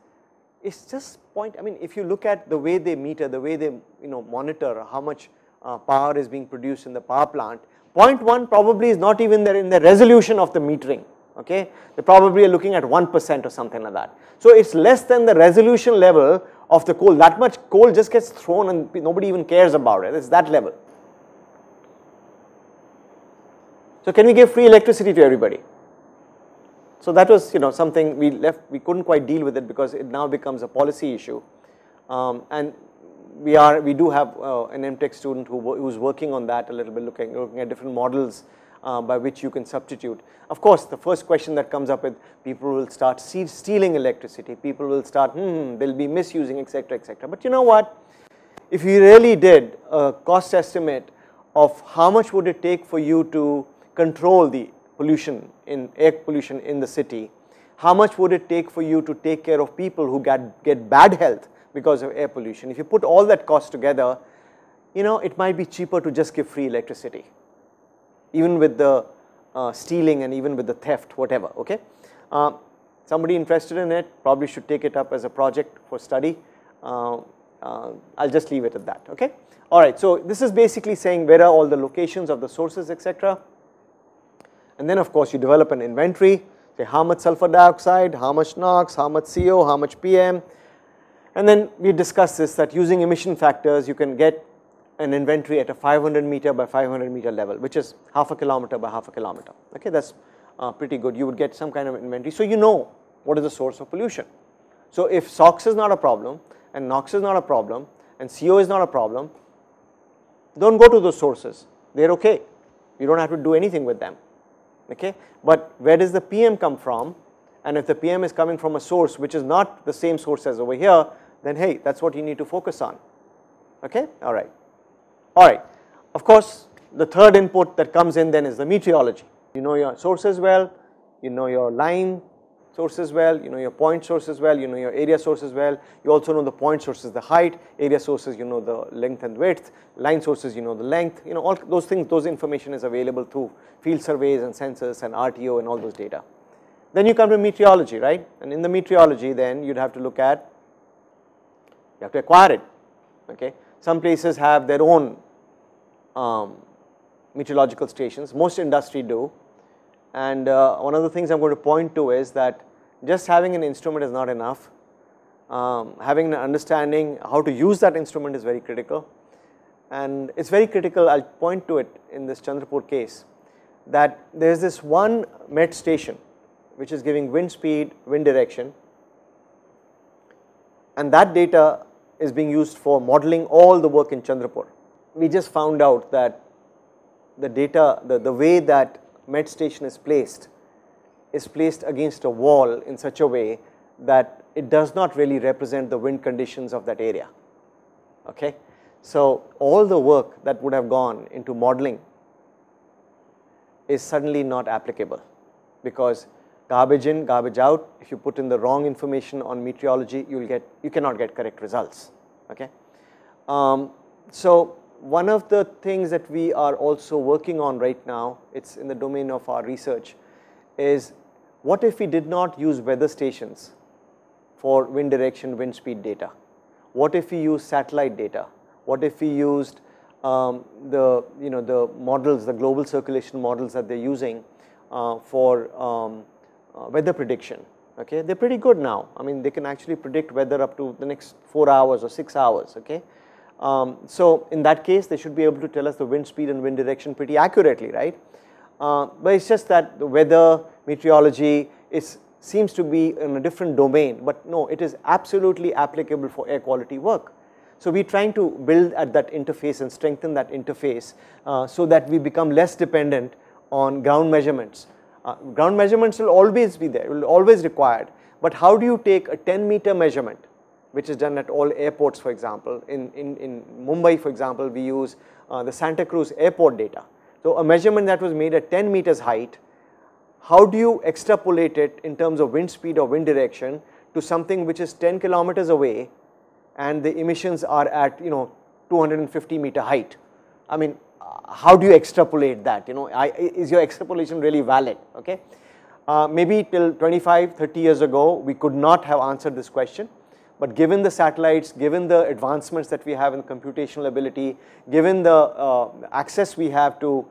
it's just point, I mean, if you look at the way they meter, the way they, you know, monitor how much Uh, power is being produced in the power plant, zero point one probably is not even there in the resolution of the metering, okay. They probably are looking at one percent or something like that. So, it is less than the resolution level of the coal, that much coal just gets thrown and nobody even cares about it, it is that level. So, can we give free electricity to everybody? So, that was, you know, something we left, we could not quite deal with it because it now becomes a policy issue, um, and we are, we do have uh, an M Tech student who, who is working on that a little bit, looking, looking at different models uh, by which you can substitute. Of course, the first question that comes up is people will start stealing electricity, people will start, hmm, they will be misusing, etcetera, etcetera. But you know what, if you really did a cost estimate of how much would it take for you to control the pollution, in air pollution in the city, how much would it take for you to take care of people who get, get bad health because of air pollution. If you put all that cost together, you know, it might be cheaper to just give free electricity, even with the uh, stealing and even with the theft, whatever, okay. Uh, somebody interested in it probably should take it up as a project for study. Uh, uh, I'll just leave it at that, okay. All right, so this is basically saying where are all the locations of the sources, et cetera. And then of course you develop an inventory, say how much sulfur dioxide, how much NOx, how much C O, how much P M. And then we discussed this, that using emission factors you can get an inventory at a five hundred meter by five hundred meter level, which is half a kilometer by half a kilometer, okay, that's uh, pretty good. You would get some kind of inventory, so you know what is the source of pollution. So if SOx is not a problem and NOx is not a problem and C O is not a problem, don't go to those sources, they are okay, you don't have to do anything with them, okay. But where does the P M come from? And if the P M is coming from a source which is not the same source as over here, then hey, that's what you need to focus on, okay, all right. All right, of course, the third input that comes in then is the meteorology. You know your sources well, you know your line sources well, you know your point sources well, you know your area sources well. You also know the point sources, the height, area sources, you know the length and width, line sources, you know the length, you know all those things, those information is available through field surveys and sensors and R T O and all those data. Then you come to meteorology, right? And in the meteorology then you'd have to look at, you have to acquire it, okay. Some places have their own um, meteorological stations, most industry do. And uh, one of the things I am going to point to is that just having an instrument is not enough. Um, having an understanding how to use that instrument is very critical. And it is very critical, I will point to it in this Chandrapur case, that there is this one met station which is giving wind speed, wind direction, and that data is being used for modeling all the work in Chandrapur. We just found out that the data, the, the way that met station is placed, is placed against a wall in such a way that it does not really represent the wind conditions of that area, okay. So all the work that would have gone into modeling is suddenly not applicable, because garbage in, garbage out, if you put in the wrong information on meteorology, you will get, you cannot get correct results, okay. Um, so one of the things that we are also working on right now, it is in the domain of our research, is what if we did not use weather stations for wind direction, wind speed data? What if we use satellite data? What if we used um, the, you know, the models, the global circulation models that they are using uh, for um, Uh, weather prediction, okay. They are pretty good now, I mean they can actually predict weather up to the next four hours or six hours, okay. Um, so in that case they should be able to tell us the wind speed and wind direction pretty accurately, right. Uh, but it is just that the weather, meteorology is, seems to be in a different domain, but no, it is absolutely applicable for air quality work. So we are trying to build at that interface and strengthen that interface uh, so that we become less dependent on ground measurements. Uh, ground measurements will always be there, will always required, but how do you take a ten meter measurement which is done at all airports, for example, in, in, in Mumbai, for example, we use uh, the Santa Cruz airport data. So a measurement that was made at ten meters height, how do you extrapolate it in terms of wind speed or wind direction to something which is ten kilometers away and the emissions are at, you know, two hundred fifty meter height? I mean, how do you extrapolate that, you know, I, is your extrapolation really valid, okay. Uh, maybe till twenty-five, thirty years ago we could not have answered this question, but given the satellites, given the advancements that we have in computational ability, given the uh, access we have to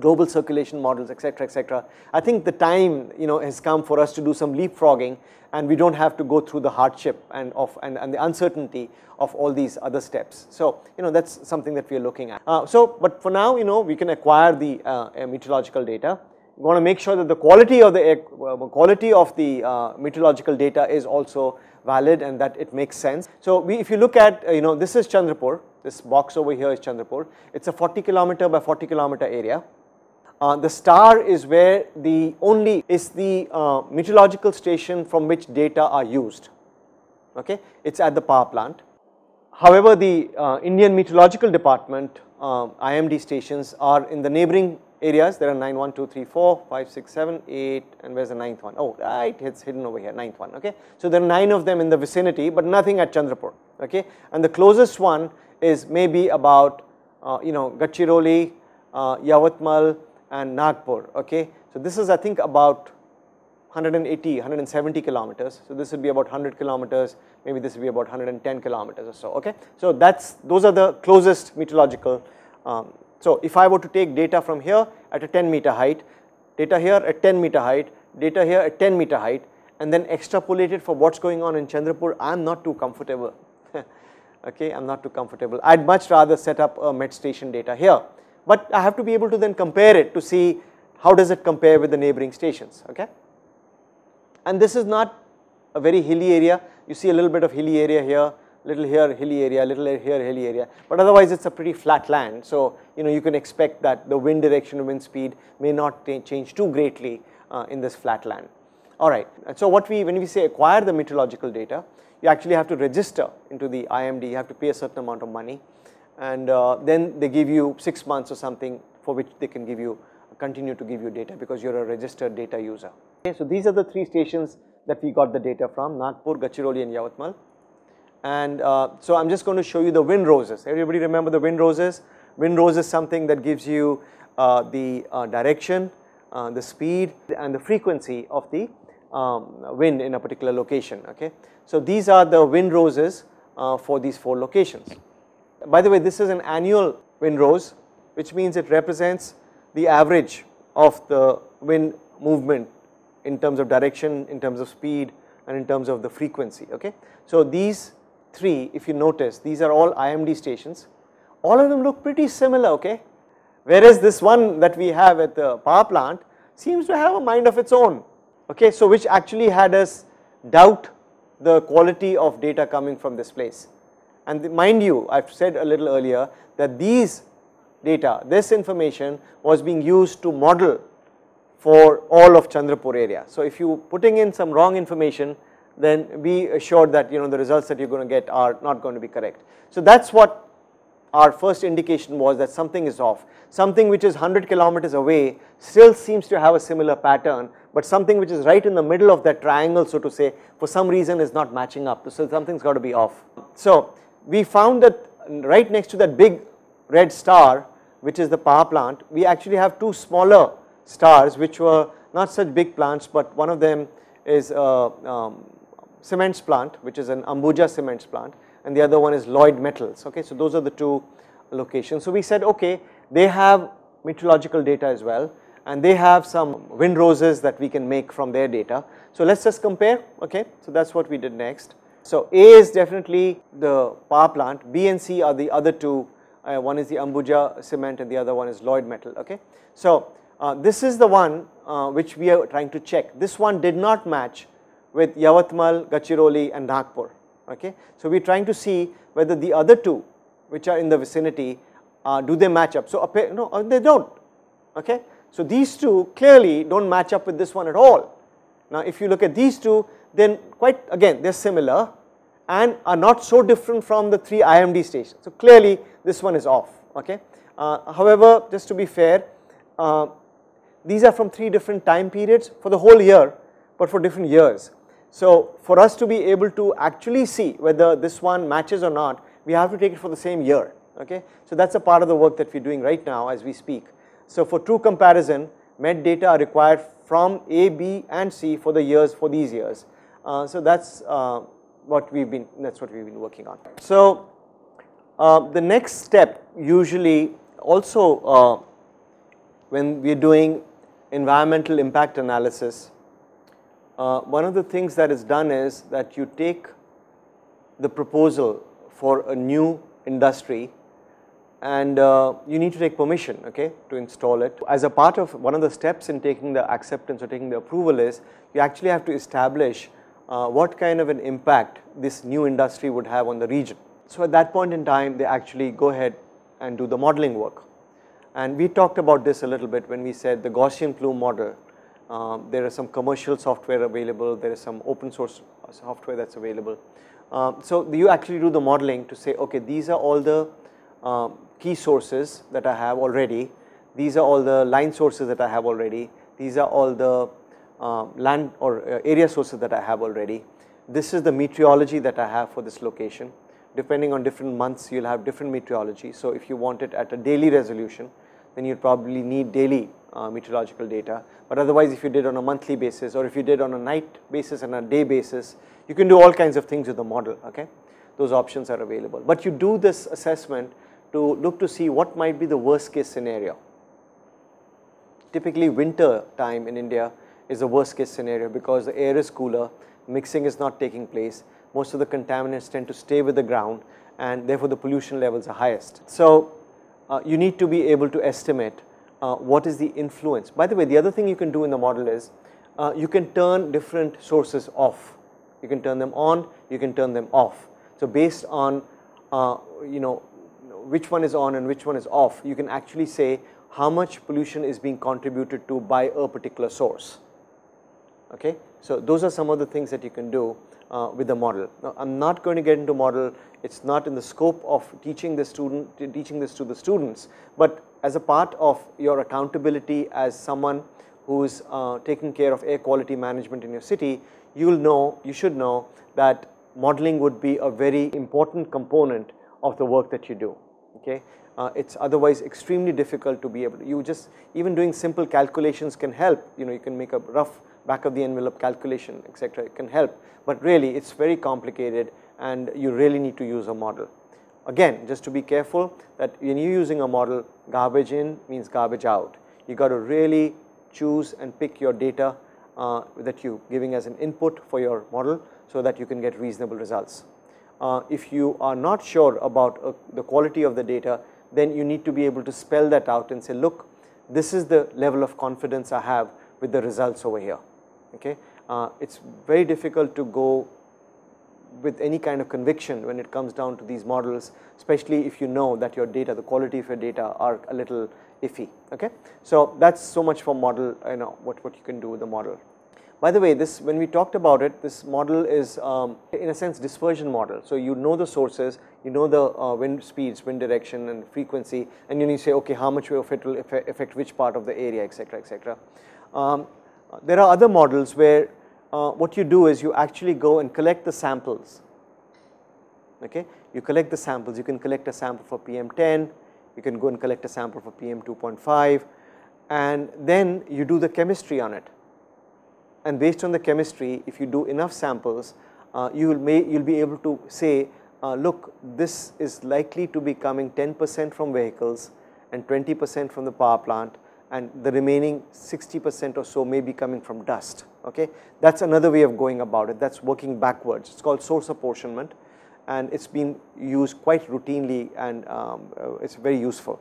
global circulation models, etc, et cetera, I think the time, you know, has come for us to do some leapfrogging, and we do not have to go through the hardship and of and, and the uncertainty of all these other steps. So, you know, that is something that we are looking at. Uh, so, but for now, you know, we can acquire the uh, meteorological data. We want to make sure that the quality of the air, uh, quality of the uh, meteorological data is also valid and that it makes sense. So, we, if you look at, uh, you know, this is Chandrapur, this box over here is Chandrapur, it is a forty kilometer by forty kilometer area. Uh, the star is where the only is the uh, meteorological station from which data are used, okay. It is at the power plant. However, the uh, Indian Meteorological Department uh, I M D stations are in the neighboring areas. There are nine, one, two, three, four, five, six, seven, eight, and where is the ninth one? Oh, right, it is hidden over here, ninth one. Okay. So, there are nine of them in the vicinity, but nothing at Chandrapur. Okay. And the closest one is maybe about, uh, you know, Gachiroli, uh, Yavatmal, and Nagpur. Okay. So, this is I think about one hundred eighty, one hundred seventy kilometers. So, this would be about one hundred kilometers, maybe this would be about one hundred ten kilometers or so. Okay. So, that is those are the closest meteorological. Um, so, if I were to take data from here at a ten meter height, data here at ten meter height, data here at ten meter height, and then extrapolate it for what is going on in Chandrapur, I am not too comfortable. Okay, I am not too comfortable. I would much rather set up a met station data here, but I have to be able to then compare it to see how does it compare with the neighboring stations. Okay. And this is not a very hilly area. You see a little bit of hilly area here, little here hilly area, little here hilly area, but otherwise it is a pretty flat land. So, you know, you can expect that the wind direction, wind speed may not change too greatly uh, in this flat land. Alright, and so what we, when we say acquire the meteorological data, you actually have to register into the I M D, you have to pay a certain amount of money, and uh, then they give you six months or something for which they can give you, continue to give you data because you are a registered data user. Okay, so these are the three stations that we got the data from, Nagpur, Gachiroli and Yavatmal. And uh, so I am just going to show you the windroses. Everybody remember the windroses? Windrose is something that gives you uh, the uh, direction, uh, the speed and the frequency of the um, wind in a particular location. Okay. So these are the windroses uh, for these four locations. By the way, this is an annual windrose, which means it represents the average of the wind movement in terms of direction, in terms of speed and in terms of the frequency. Okay. So these three, if you notice, these are all I M D stations, all of them look pretty similar, okay, whereas this one that we have at the power plant seems to have a mind of its own, okay, so which actually had us doubt the quality of data coming from this place. And the, mind you, I have said a little earlier that these data, this information was being used to model for all of Chandrapur area. So, if you putting in some wrong information, then be assured that you know the results that you are going to get are not going to be correct. So, that is what our first indication was, that something is off. Something which is one hundred kilometers away still seems to have a similar pattern, but something which is right in the middle of that triangle, so to say, for some reason is not matching up. So, something has got to be off. So, we found that right next to that big red star, which is the power plant, we actually have two smaller stars which were not such big plants, but one of them is a um, cements plant, which is an Ambuja cements plant, and the other one is Lloyd Metals. Okay, so those are the two locations. So we said, okay, they have meteorological data as well, and they have some windroses that we can make from their data. So let's just compare. Okay, so that's what we did next. So A is definitely the power plant. B and C are the other two. Uh, one is the Ambuja cement, and the other one is Lloyd Metal. Okay, so uh, this is the one uh, which we are trying to check. This one did not match with Yavatmal, Gachiroli and Nagpur. Okay. So, we are trying to see whether the other two which are in the vicinity, uh, do they match up. So, no, they do not. Okay. So, these two clearly do not match up with this one at all. Now, if you look at these two, then quite again they are similar and are not so different from the three I M D stations. So, clearly this one is off. Okay. Uh, however, just to be fair, uh, these are from three different time periods for the whole year, but for different years. So, for us to be able to actually see whether this one matches or not, we have to take it for the same year. Okay. So, that is a part of the work that we are doing right now as we speak. So, for true comparison, met data are required from A, B and C for the years, for these years. Uh, so, that is uh, what we have been, that is what we have been working on. So, uh, the next step usually also uh, when we are doing environmental impact analysis, Uh, one of the things that is done is that you take the proposal for a new industry and uh, you need to take permission, okay, to install it. As a part of one of the steps in taking the acceptance or taking the approval is you actually have to establish uh, what kind of an impact this new industry would have on the region. So, at that point in time they actually go ahead and do the modeling work, and we talked about this a little bit when we said the Gaussian plume model. Uh, there is some commercial software available, there is some open source software that is available. Uh, so, you actually do the modeling to say, okay, these are all the uh, key sources that I have already, These are all the line sources that I have already. These are all the uh, land or uh, area sources that I have already. This is the meteorology that I have for this location. Depending on different months, you will have different meteorology. So, if you want it at a daily resolution, then you probably need daily uh, meteorological data. But otherwise, if you did on a monthly basis or if you did on a night basis and a day basis, you can do all kinds of things with the model. Okay? Those options are available. But you do this assessment to look to see what might be the worst case scenario. Typically, winter time in India is the worst case scenario because the air is cooler, mixing is not taking place, most of the contaminants tend to stay with the ground and therefore the pollution levels are highest. So, uh, you need to be able to estimate uh, what is the influence. By the way, the other thing you can do in the model is uh, you can turn different sources off. You can turn them on, you can turn them off. So, based on uh, you know which one is on and which one is off, you can actually say how much pollution is being contributed to by a particular source. Okay? So, those are some of the things that you can do uh, with the model. Now, I am not going to get into model, it is not in the scope of teaching the student, teaching this to the students, but as a part of your accountability as someone who is uh, taking care of air quality management in your city, you will know, you should know that modeling would be a very important component of the work that you do. Okay? Uh, it is otherwise extremely difficult to be able to, you just even doing simple calculations can help, you know, you can make a rough back of the envelope calculation, et cetera. It can help, but really it is very complicated and you really need to use a model. Again, just to be careful that when you are using a model, garbage in means garbage out. You got to really choose and pick your data uh, that you are giving as an input for your model so that you can get reasonable results. Uh, if you are not sure about uh, the quality of the data, then you need to be able to spell that out and say, look, this is the level of confidence I have with the results over here. Okay? Uh, it's very difficult to go with any kind of conviction when it comes down to these models, especially if you know that your data, the quality of your data are a little iffy. Okay? So, that is so much for model, you know, what, what you can do with the model. By the way, this when we talked about it, this model is um, in a sense dispersion model. So, you know the sources, you know the uh, wind speeds, wind direction and frequency, and then you say, okay, how much of it will affect which part of the area, et cetera, et cetera. Um, there are other models where uh, what you do is you actually go and collect the samples. Okay? You collect the samples, you can collect a sample for P M ten, you can go and collect a sample for P M two point five, and then you do the chemistry on it. And based on the chemistry, if you do enough samples, uh, you will may you'll be able to say, uh, look, this is likely to be coming ten percent from vehicles and twenty percent from the power plant, and the remaining sixty percent or so may be coming from dust. Okay, that's another way of going about it. That's working backwards. It's called source apportionment, and it's been used quite routinely, and um, it's very useful.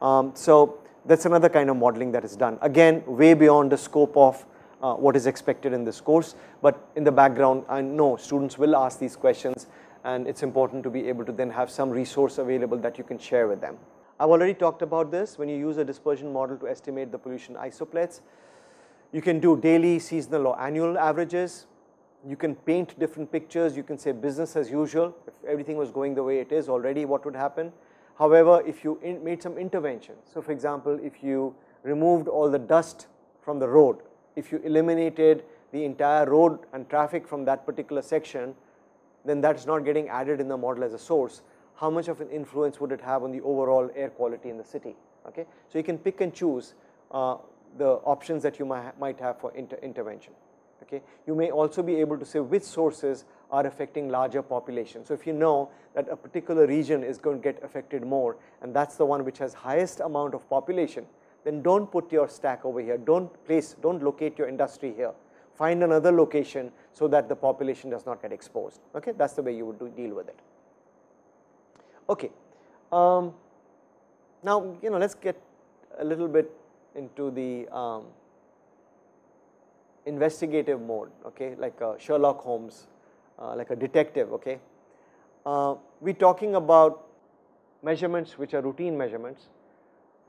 Um, so that's another kind of modeling that is done. Again, way beyond the scope of Uh, what is expected in this course, but in the background I know students will ask these questions and it is important to be able to then have some resource available that you can share with them. I have already talked about this. When you use a dispersion model to estimate the pollution isoplates, you can do daily, seasonal or annual averages, you can paint different pictures, you can say business as usual, if everything was going the way it is already what would happen. However, if you in made some intervention, so for example, if you removed all the dust from the road, if you eliminated the entire road and traffic from that particular section, then that is not getting added in the model as a source. How much of an influence would it have on the overall air quality in the city? Okay? So, you can pick and choose uh, the options that you might have for inter intervention. Okay? You may also be able to say which sources are affecting larger populations. So, if you know that a particular region is going to get affected more and that is the one which has highest amount of population, then do not put your stack over here, do not place, do not locate your industry here, find another location so that the population does not get exposed. Okay? That is the way you would do, deal with it. Okay. Um, now, you know, let us get a little bit into the um, investigative mode, okay? Like a Sherlock Holmes, uh, like a detective. Okay? Uh, we are talking about measurements which are routine measurements,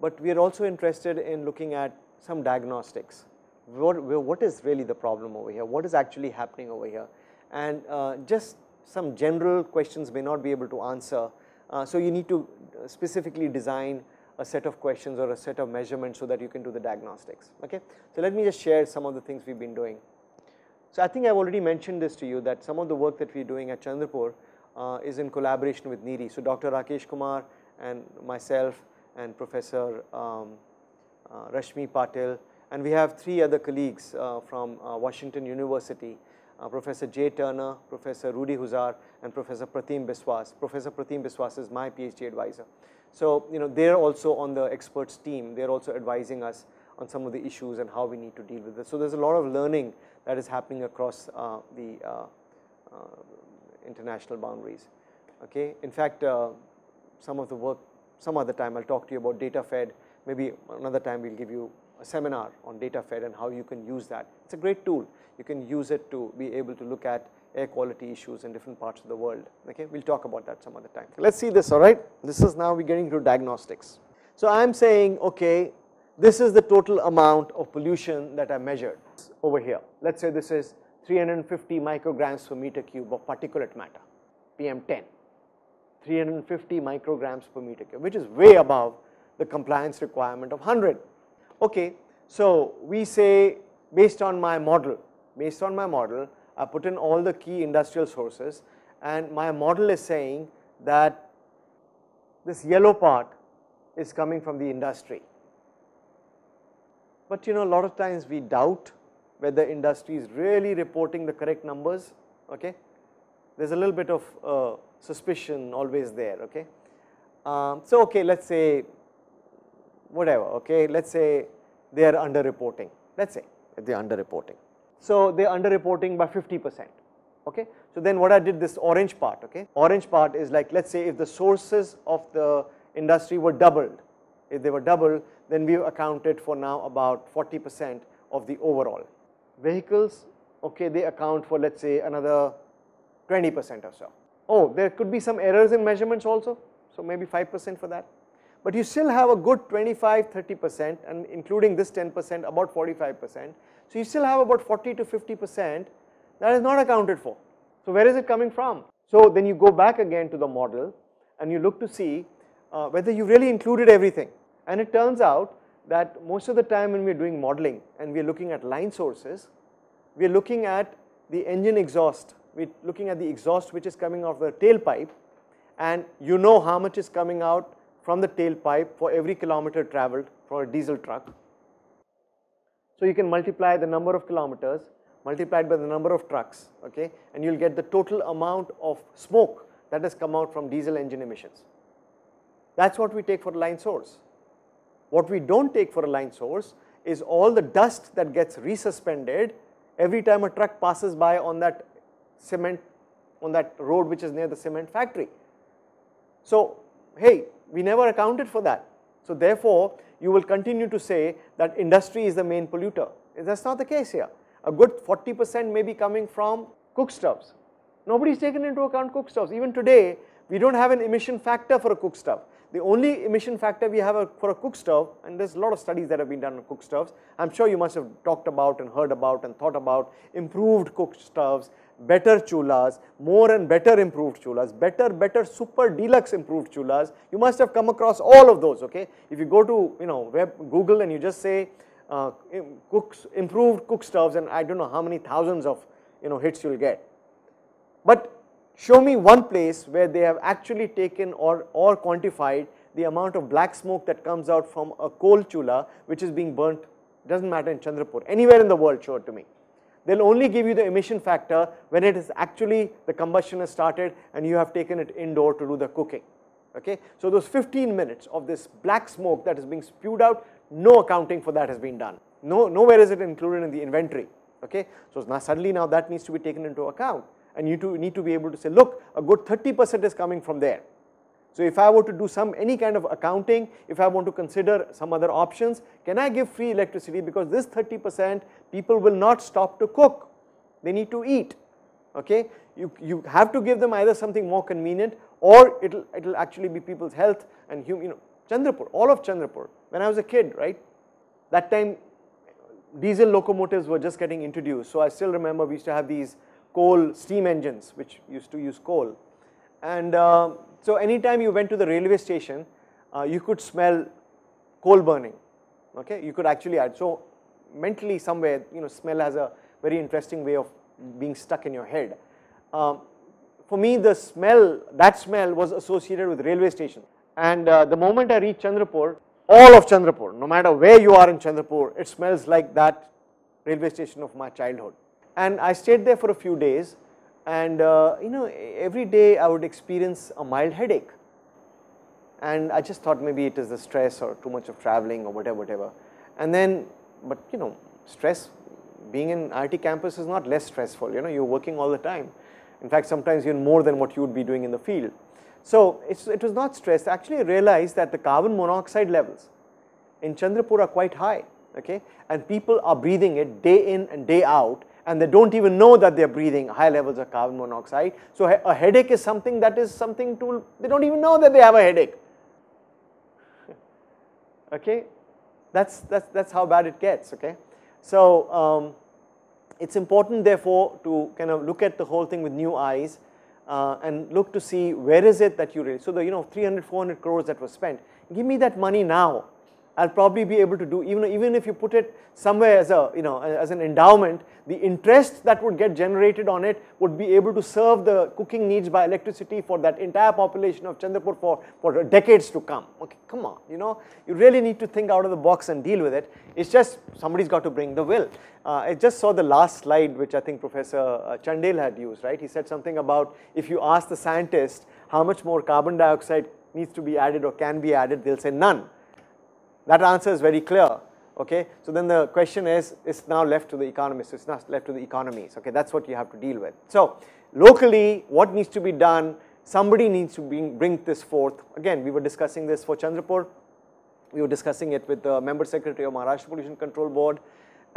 but we are also interested in looking at some diagnostics. What, what is really the problem over here? What is actually happening over here? And uh, just some general questions may not be able to answer. Uh, so, you need to specifically design a set of questions or a set of measurements so that you can do the diagnostics. Okay? So, let me just share some of the things we've been doing. So, I think I've already mentioned this to you that some of the work that we're doing at Chandrapur uh, is in collaboration with NEERI. So, Doctor Rakesh Kumar and myself and Professor um, uh, Rashmi Patil, and we have three other colleagues uh, from uh, Washington University. Uh, Professor Jay Turner, Professor Rudy Huzar, and Professor Pratim Biswas. Professor Pratim Biswas is my PhD advisor. So, you know, they are also on the experts team. They are also advising us on some of the issues and how we need to deal with this. So, there is a lot of learning that is happening across uh, the uh, uh, international boundaries. Okay? In fact, uh, some of the work, some other time I will talk to you about DataFed. Maybe another time we will give you a seminar on DataFed and how you can use that. It is a great tool. You can use it to be able to look at air quality issues in different parts of the world. Okay? We will talk about that some other time. Let us see this, alright. This is now we are getting into diagnostics. So, I am saying, okay, this is the total amount of pollution that I measured over here. Let us say this is three hundred fifty micrograms per meter cube of particulate matter, P M ten, three hundred fifty micrograms per meter cube, which is way above the compliance requirement of one hundred. Okay, so we say based on my model, based on my model, I put in all the key industrial sources and my model is saying that this yellow part is coming from the industry. But you know, a lot of times we doubt whether industry is really reporting the correct numbers, okay. There is a little bit of uh, suspicion always there, okay. Um, so, okay, let us say whatever, okay, let us say they are underreporting, let us say they are underreporting. So, they are underreporting by fifty percent, okay. So, then what I did this orange part, okay, orange part is like let us say if the sources of the industry were doubled, if they were doubled, then we have accounted for now about forty percent of the overall. Vehicles, okay, they account for let us say another twenty percent or so. Oh, there could be some errors in measurements also, so maybe five percent for that. But you still have a good twenty-five, thirty percent and including this ten percent, about forty-five percent. So, you still have about forty to fifty percent that is not accounted for. So, where is it coming from? So, then you go back again to the model and you look to see uh, whether you really included everything. And it turns out that most of the time when we are doing modeling and we are looking at line sources, we are looking at the engine exhaust, we are looking at the exhaust which is coming off the tailpipe, and you know how much is coming out from the tailpipe for every kilometer travelled for a diesel truck. So, you can multiply the number of kilometers multiplied by the number of trucks, okay, and you will get the total amount of smoke that has come out from diesel engine emissions. That is what we take for a line source. What we do not take for a line source is all the dust that gets resuspended every time a truck passes by on that cement, on that road which is near the cement factory. So, hey, we never accounted for that. So, therefore, you will continue to say that industry is the main polluter. That is not the case here. A good forty percent may be coming from cook stoves. Nobody is taking into account cook stoves. Even today, we do not have an emission factor for a cook stove. The only emission factor we have for a cook stove, and there is a lot of studies that have been done on cook stoves. I am sure you must have talked about and heard about and thought about improved cook stoves, better chulas, more and better improved chulas, better, better super deluxe improved chulas. You must have come across all of those, okay. If you go to, you know, web, Google and you just say uh, cooks, improved cook stoves, and I do not know how many thousands of, you know, hits you will get. But show me one place where they have actually taken or, or quantified the amount of black smoke that comes out from a coal chula which is being burnt, does not matter in Chandrapur, anywhere in the world, show it to me. They will only give you the emission factor when it is actually the combustion has started and you have taken it indoor to do the cooking. Okay? So, those fifteen minutes of this black smoke that is being spewed out, no accounting for that has been done. No, nowhere is it included in the inventory. Okay? So, now suddenly now that needs to be taken into account and you to, need to be able to say, look, a good thirty percent is coming from there. So, if I were to do some any kind of accounting, if I want to consider some other options, can I give free electricity because this thirty percent people will not stop to cook, they need to eat. Okay? You, you have to give them either something more convenient or it will it'll actually be people's health and human, you know, Chandrapur, all of Chandrapur. When I was a kid, right, that time diesel locomotives were just getting introduced. So, I still remember we used to have these coal steam engines which used to use coal. And uh, so, anytime you went to the railway station, uh, you could smell coal burning. Okay, you could actually add. So mentally somewhere, you know, smell has a very interesting way of being stuck in your head. Um, for me, the smell, that smell was associated with railway station. And uh, the moment I reached Chandrapur, all of Chandrapur, no matter where you are in Chandrapur, it smells like that railway station of my childhood. And I stayed there for a few days, and uh, you know, every day I would experience a mild headache. And I just thought maybe it is the stress or too much of traveling or whatever, whatever. And then, but you know, stress, being in I I T campus is not less stressful, you know, you're working all the time. In fact, sometimes you're more than what you would be doing in the field. So it's, it was not stress. I actually realized that the carbon monoxide levels in Chandrapur are quite high, okay, and people are breathing it day in and day out, and they don't even know that they are breathing high levels of carbon monoxide. So a headache is something that is something to, they don't even know that they have a headache. Okay, that's, that's, that's how bad it gets, okay. So um, it's important therefore to kind of look at the whole thing with new eyes uh, and look to see where is it that you really, so the, you know, three hundred, four hundred crores that was spent, give me that money now. I'll probably be able to do, even, even if you put it somewhere as a, you know, as an endowment, the interest that would get generated on it would be able to serve the cooking needs by electricity for that entire population of Chandrapur for, for decades to come. Okay, come on, you know, you really need to think out of the box and deal with it. It's just somebody's got to bring the will. Uh, I just saw the last slide which I think Professor uh, Chandel had used, right? He said something about if you ask the scientist how much more carbon dioxide needs to be added or can be added, they'll say none. That answer is very clear, okay. So then the question is, it's now left to the economists, it's not left to the economies, okay. That's what you have to deal with. So locally, what needs to be done? Somebody needs to bring, bring this forth. Again, we were discussing this for Chandrapur. We were discussing it with the Member Secretary of Maharashtra Pollution Control Board,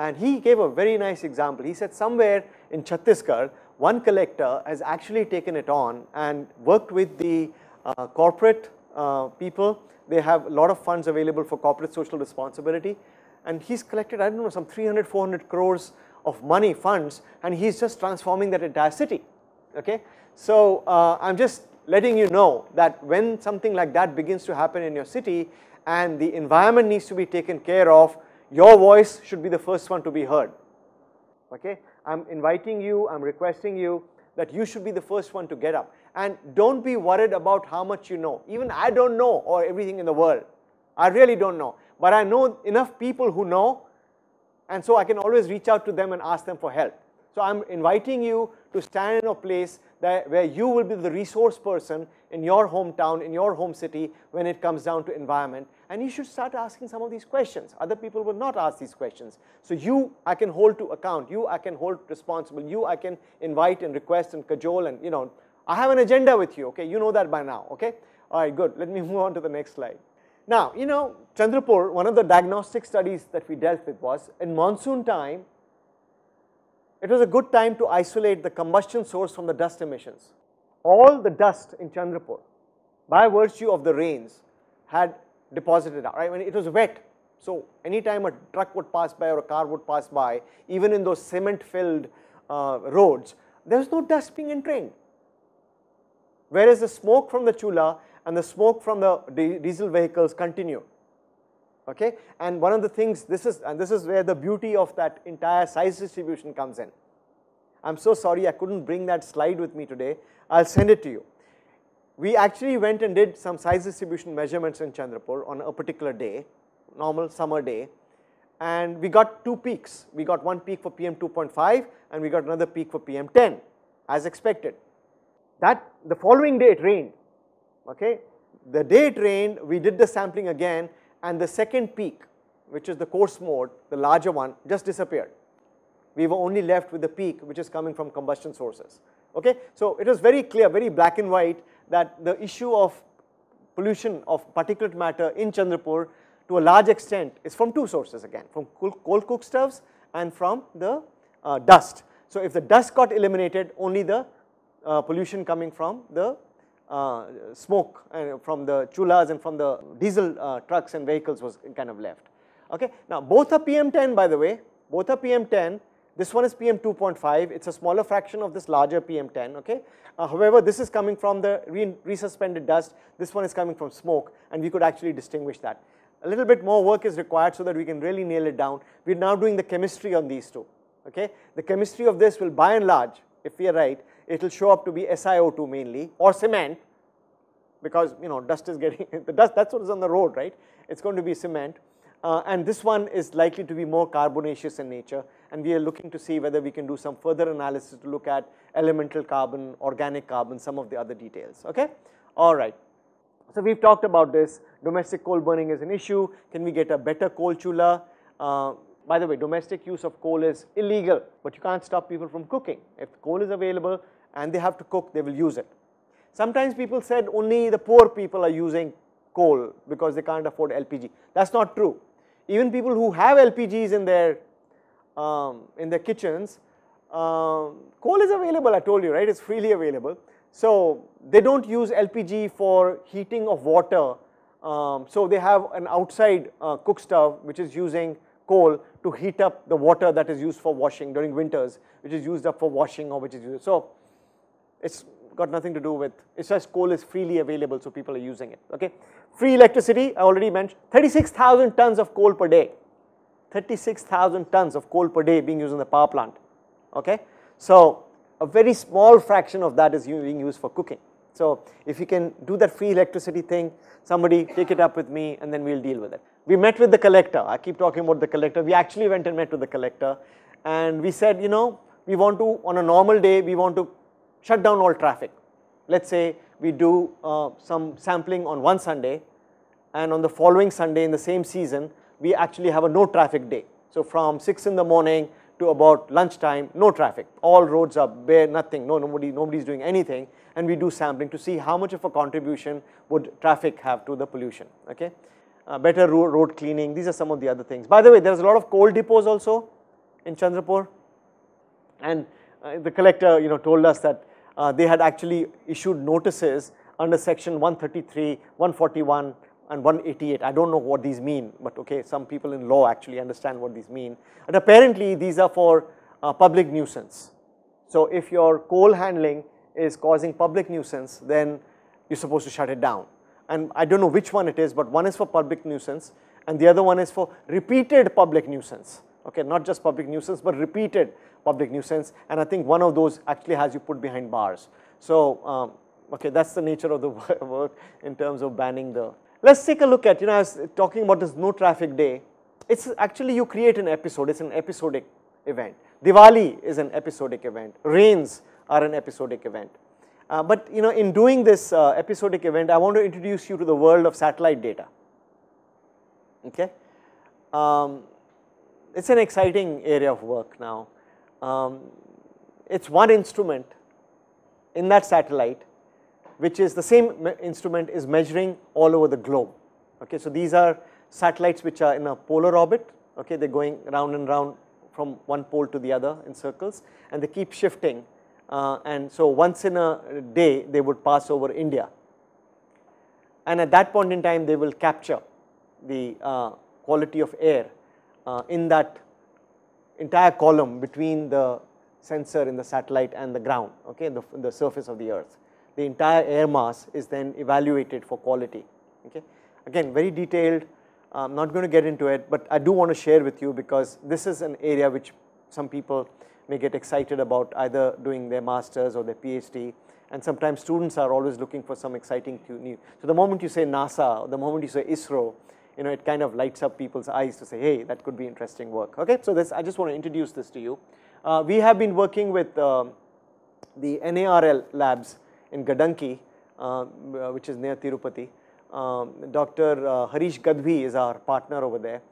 and he gave a very nice example. He said somewhere in Chhattisgarh, one collector has actually taken it on and worked with the uh, corporate uh, people. They have a lot of funds available for corporate social responsibility, and he's collected, I don't know, some three hundred, four hundred crores of money funds, and he's just transforming that entire city, okay. So uh, I'm just letting you know that when something like that begins to happen in your city and the environment needs to be taken care of, your voice should be the first one to be heard, okay. I'm inviting you, I'm requesting you that you should be the first one to get up. And don't be worried about how much you know. Even I don't know or everything in the world. I really don't know. But I know enough people who know, and so I can always reach out to them and ask them for help. So I'm inviting you to stand in a place that, where you will be the resource person in your hometown, in your home city when it comes down to environment. And you should start asking some of these questions. Other people will not ask these questions. So you, I can hold to account. You, I can hold responsible. You, I can invite and request and cajole and, you know, I have an agenda with you, okay, you know that by now, okay. Alright, good, let me move on to the next slide. Now, you know, Chandrapur, one of the diagnostic studies that we dealt with was, in monsoon time, it was a good time to isolate the combustion source from the dust emissions. All the dust in Chandrapur, by virtue of the rains, had deposited out, right, I mean, it was wet. So, anytime a truck would pass by or a car would pass by, even in those cement-filled uh, roads, there was no dust being entrained. Whereas the smoke from the chula and the smoke from the diesel vehicles continue, okay. And one of the things, this is, and this is where the beauty of that entire size distribution comes in. I'm so sorry I couldn't bring that slide with me today. I'll send it to you. We actually went and did some size distribution measurements in Chandrapur on a particular day, normal summer day, and we got two peaks. We got one peak for P M two point five and we got another peak for P M ten, as expected. That the following day it rained, okay. The day it rained, we did the sampling again, and the second peak, which is the coarse mode, the larger one, just disappeared. We were only left with the peak which is coming from combustion sources, okay. So it was very clear, very black and white that the issue of pollution of particulate matter in Chandrapur to a large extent is from two sources again, from coal cooked stuffs and from the uh, dust. So if the dust got eliminated, only the Uh, pollution coming from the uh, smoke uh, from the chulas and from the diesel uh, trucks and vehicles was kind of left, okay. Now both are P M ten, by the way, both are P M ten. This one is P M two point five, it's a smaller fraction of this larger P M ten, okay. Uh, however, this is coming from the re resuspended dust, this one is coming from smoke, and we could actually distinguish that. a little bit more work is required so that we can really nail it down. We are now doing the chemistry on these two. Okay? The chemistry of this will, by and large, if we are right, it will show up to be S i O two mainly, or cement, because you know dust is getting the dust. That's what is on the road, right? It's going to be cement, uh, and this one is likely to be more carbonaceous in nature. And we are looking to see whether we can do some further analysis to look at elemental carbon, organic carbon, some of the other details. Okay, all right. So we've talked about this. Domestic coal burning is an issue. Can we get a better coal chula? Uh, By the way, domestic use of coal is illegal, but you can't stop people from cooking. If coal is available and they have to cook, they will use it. Sometimes people said only the poor people are using coal because they can't afford L P G. That's not true. Even people who have L P Gs in their, um, in their kitchens, um, coal is available, I told you, right? It's freely available. So they don't use L P G for heating of water. Um, so they have an outside uh, cook stove which is using coal to heat up the water that is used for washing during winters, which is used up for washing or which is used. So it's got nothing to do with, it's just coal is freely available, so people are using it. Okay, free electricity, I already mentioned, thirty-six thousand tons of coal per day, thirty-six thousand tons of coal per day being used in the power plant. Okay, so a very small fraction of that is being used for cooking. So if you can do that free electricity thing, somebody take it up with me and then we'll deal with it. We met with the collector. I keep talking about the collector. We actually went and met with the collector and we said, you know, we want to, on a normal day, we want to shut down all traffic. Let's say we do uh, some sampling on one Sunday and on the following Sunday in the same season, we actually have a no traffic day. So from six in the morning to about lunchtime, no traffic. All roads are bare, nothing, no, nobody, nobody's doing anything, and we do sampling to see how much of a contribution would traffic have to the pollution, okay. Uh, better road, road cleaning, these are some of the other things. By the way, there is a lot of coal depots also in Chandrapur, and uh, the collector, you know, told us that uh, they had actually issued notices under section one thirty-three, one forty-one, and one eighty-eight. I don't know what these mean, but okay, some people in law actually understand what these mean. And apparently these are for uh, public nuisance. So if your coal handling is causing public nuisance, then you're supposed to shut it down. And I don't know which one it is, but one is for public nuisance and the other one is for repeated public nuisance. Okay, not just public nuisance, but repeated public nuisance. And I think one of those actually has you put behind bars. So um, okay, that's the nature of the work in terms of banning the. Let's take a look at, you know, I was talking about this no traffic day. It's actually you create an episode, it's an episodic event. Diwali is an episodic event, rains are an episodic event. Uh, but you know, in doing this uh, episodic event, I want to introduce you to the world of satellite data. Okay, um, it's an exciting area of work now. Um, it's one instrument in that satellite, which is the same instrument is measuring all over the globe. Okay, so these are satellites which are in a polar orbit. Okay, they're going round and round from one pole to the other in circles, and they keep shifting. Uh, and so once in a day they would pass over India, and at that point in time they will capture the uh, quality of air uh, in that entire column between the sensor in the satellite and the ground, okay, the, the surface of the earth. The entire air mass is then evaluated for quality, okay. Again, very detailed, I am not going to get into it, but I do want to share with you because this is an area which some people may get excited about, either doing their masters or their PhD, and sometimes students are always looking for some exciting new. So the moment you say NASA, or the moment you say ISRO, you know, it kind of lights up people's eyes to say, hey, that could be interesting work. Okay, so this, I just want to introduce this to you. Uh, we have been working with uh, the NARL labs in Gadanki, uh, which is near Tirupati. Um, Doctor Uh, Harish Gadvi is our partner over there.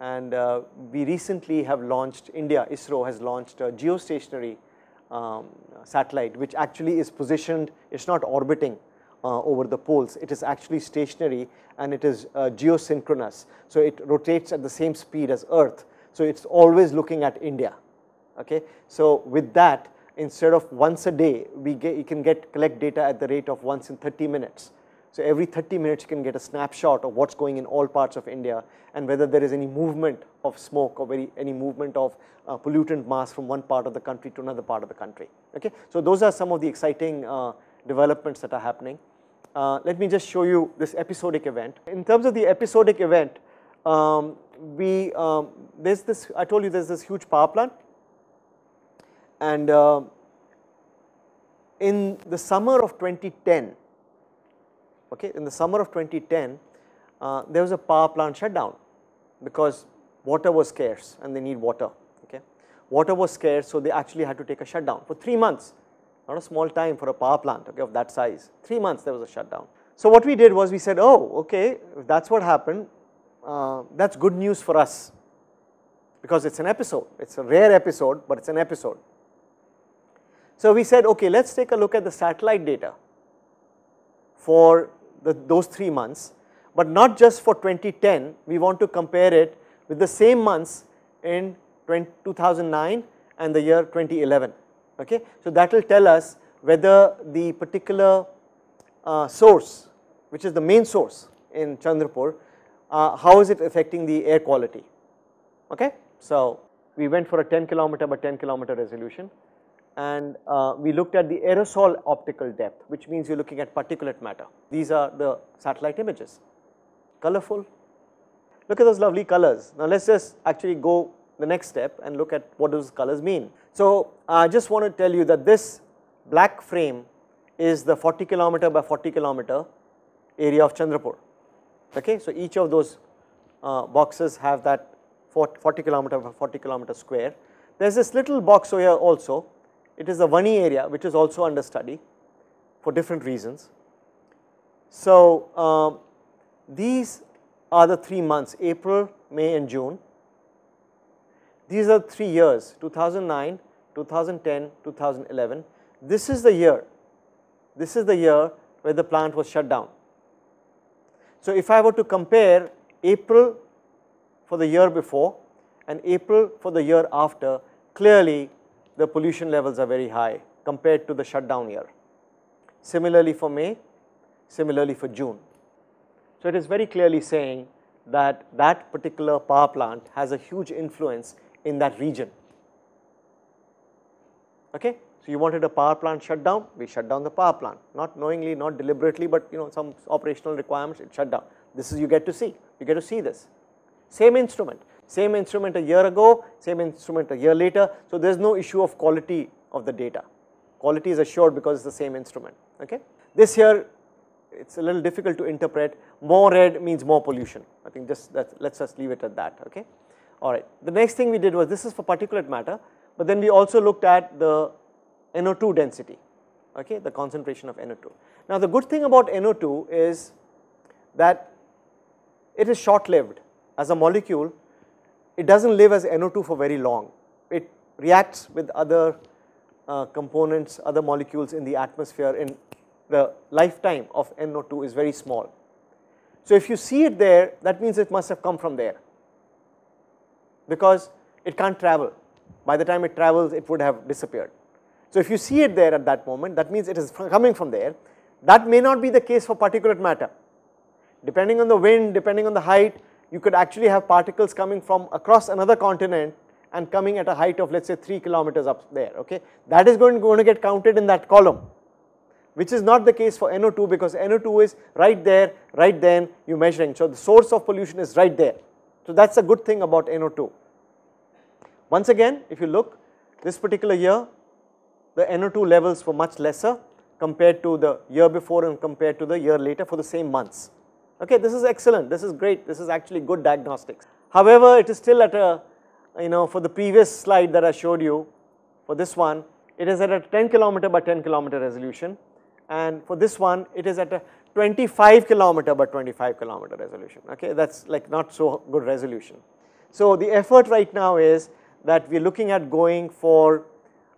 And uh, we recently have launched, India, ISRO has launched a geostationary um, satellite, which actually is positioned, it is not orbiting uh, over the poles, it is actually stationary and it is uh, geosynchronous. So it rotates at the same speed as Earth, so it is always looking at India. Okay? So with that, instead of once a day, we get, you can get collect data at the rate of once in thirty minutes. So every thirty minutes you can get a snapshot of what is going in all parts of India and whether there is any movement of smoke or very, any movement of uh, pollutant mass from one part of the country to another part of the country. Okay? So those are some of the exciting uh, developments that are happening. Uh, let me just show you this episodic event. In terms of the episodic event, um, we um, there is this, I told you there is this huge power plant, and uh, in the summer of twenty ten, okay, in the summer of twenty ten, uh, there was a power plant shutdown because water was scarce and they need water. Okay, water was scarce, so they actually had to take a shutdown for three months. Not a small time for a power plant, okay, of that size. Three months there was a shutdown. So what we did was we said, oh, okay, if that's what happened, uh, that's good news for us because it's an episode. It's a rare episode, but it's an episode. So we said, okay, let's take a look at the satellite data for the, those three months, but not just for twenty ten. We want to compare it with the same months in two thousand nine and the year twenty eleven. Okay. So, that will tell us whether the particular uh, source, which is the main source in Chandrapur, uh, how is it affecting the air quality. Okay. So, we went for a ten kilometer by ten kilometer resolution, and uh, we looked at the aerosol optical depth, which means you are looking at particulate matter. These are the satellite images, colorful. Look at those lovely colors. Now, let us just actually go the next step and look at what those colors mean. So, I uh, just want to tell you that this black frame is the forty kilometer by forty kilometer area of Chandrapur. Okay? So, each of those uh, boxes have that forty kilometer by forty kilometer square. There is this little box over here also, it is the Vani area which is also under study for different reasons. So, uh, these are the three months, April, May and June. These are three years, two thousand nine, two thousand ten, two thousand eleven. This is the year, this is the year where the plant was shut down. So, if I were to compare April for the year before and April for the year after, clearly the pollution levels are very high compared to the shutdown year. Similarly for May, similarly for June. So, it is very clearly saying that that particular power plant has a huge influence in that region. Okay? So, you wanted a power plant shut down, we shut down the power plant, not knowingly, not deliberately, but you know some operational requirements, it shut down. This is you get to see, you get to see this. Same instrument, same instrument a year ago, same instrument a year later. So, there is no issue of quality of the data, quality is assured because it is the same instrument. Okay? This year it is a little difficult to interpret, more red means more pollution. I think just that, let us just leave it at that. Okay? Alright, the next thing we did was, this is for particulate matter, but then we also looked at the N O two density, okay, the concentration of N O two. Now, the good thing about N O two is that it is short lived as a molecule. It does not live as N O two for very long, it reacts with other uh, components, other molecules in the atmosphere, in the lifetime of N O two is very small. So, if you see it there, that means it must have come from there, because it can't travel. By the time it travels, it would have disappeared. So, if you see it there at that moment, that means it is coming from there. That may not be the case for particulate matter. Depending on the wind, depending on the height, you could actually have particles coming from across another continent and coming at a height of, let us say, three kilometers up there. Okay? That is going, going to get counted in that column, which is not the case for N O two, because N O two is right there, right then you are measuring. So, the source of pollution is right there. So, that is a good thing about N O two. Once again, if you look this particular year, the N O two levels were much lesser compared to the year before and compared to the year later for the same months. Okay, this is excellent, this is great, this is actually good diagnostics. However, it is still at a, you know, for the previous slide that I showed you, for this one, it is at a ten kilometer by ten kilometer resolution. And for this one, it is at a twenty-five kilometer by twenty-five kilometer resolution. Okay, that is like not so good resolution. So, the effort right now is that we are looking at going for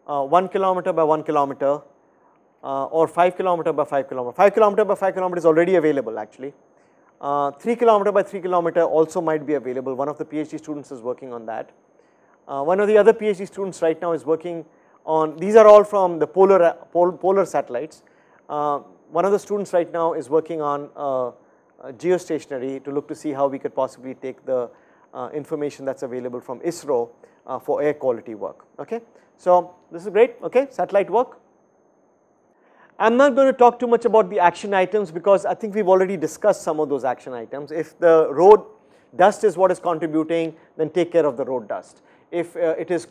uh, one kilometer by one kilometer uh, or five kilometer by five kilometer. five kilometer by five kilometer is already available actually. Uh, three kilometer by three kilometer also might be available. One of the PhD students is working on that. Uh, one of the other PhD students right now is working on, these are all from the polar, pol, polar satellites. Uh, one of the students right now is working on uh, uh, geostationary to look to see how we could possibly take the uh, information that is available from ISRO uh, for air quality work. Okay? So, this is great, okay, satellite work. I am not going to talk too much about the action items because I think we have already discussed some of those action items. If the road dust is what is contributing, then take care of the road dust. If uh, it is,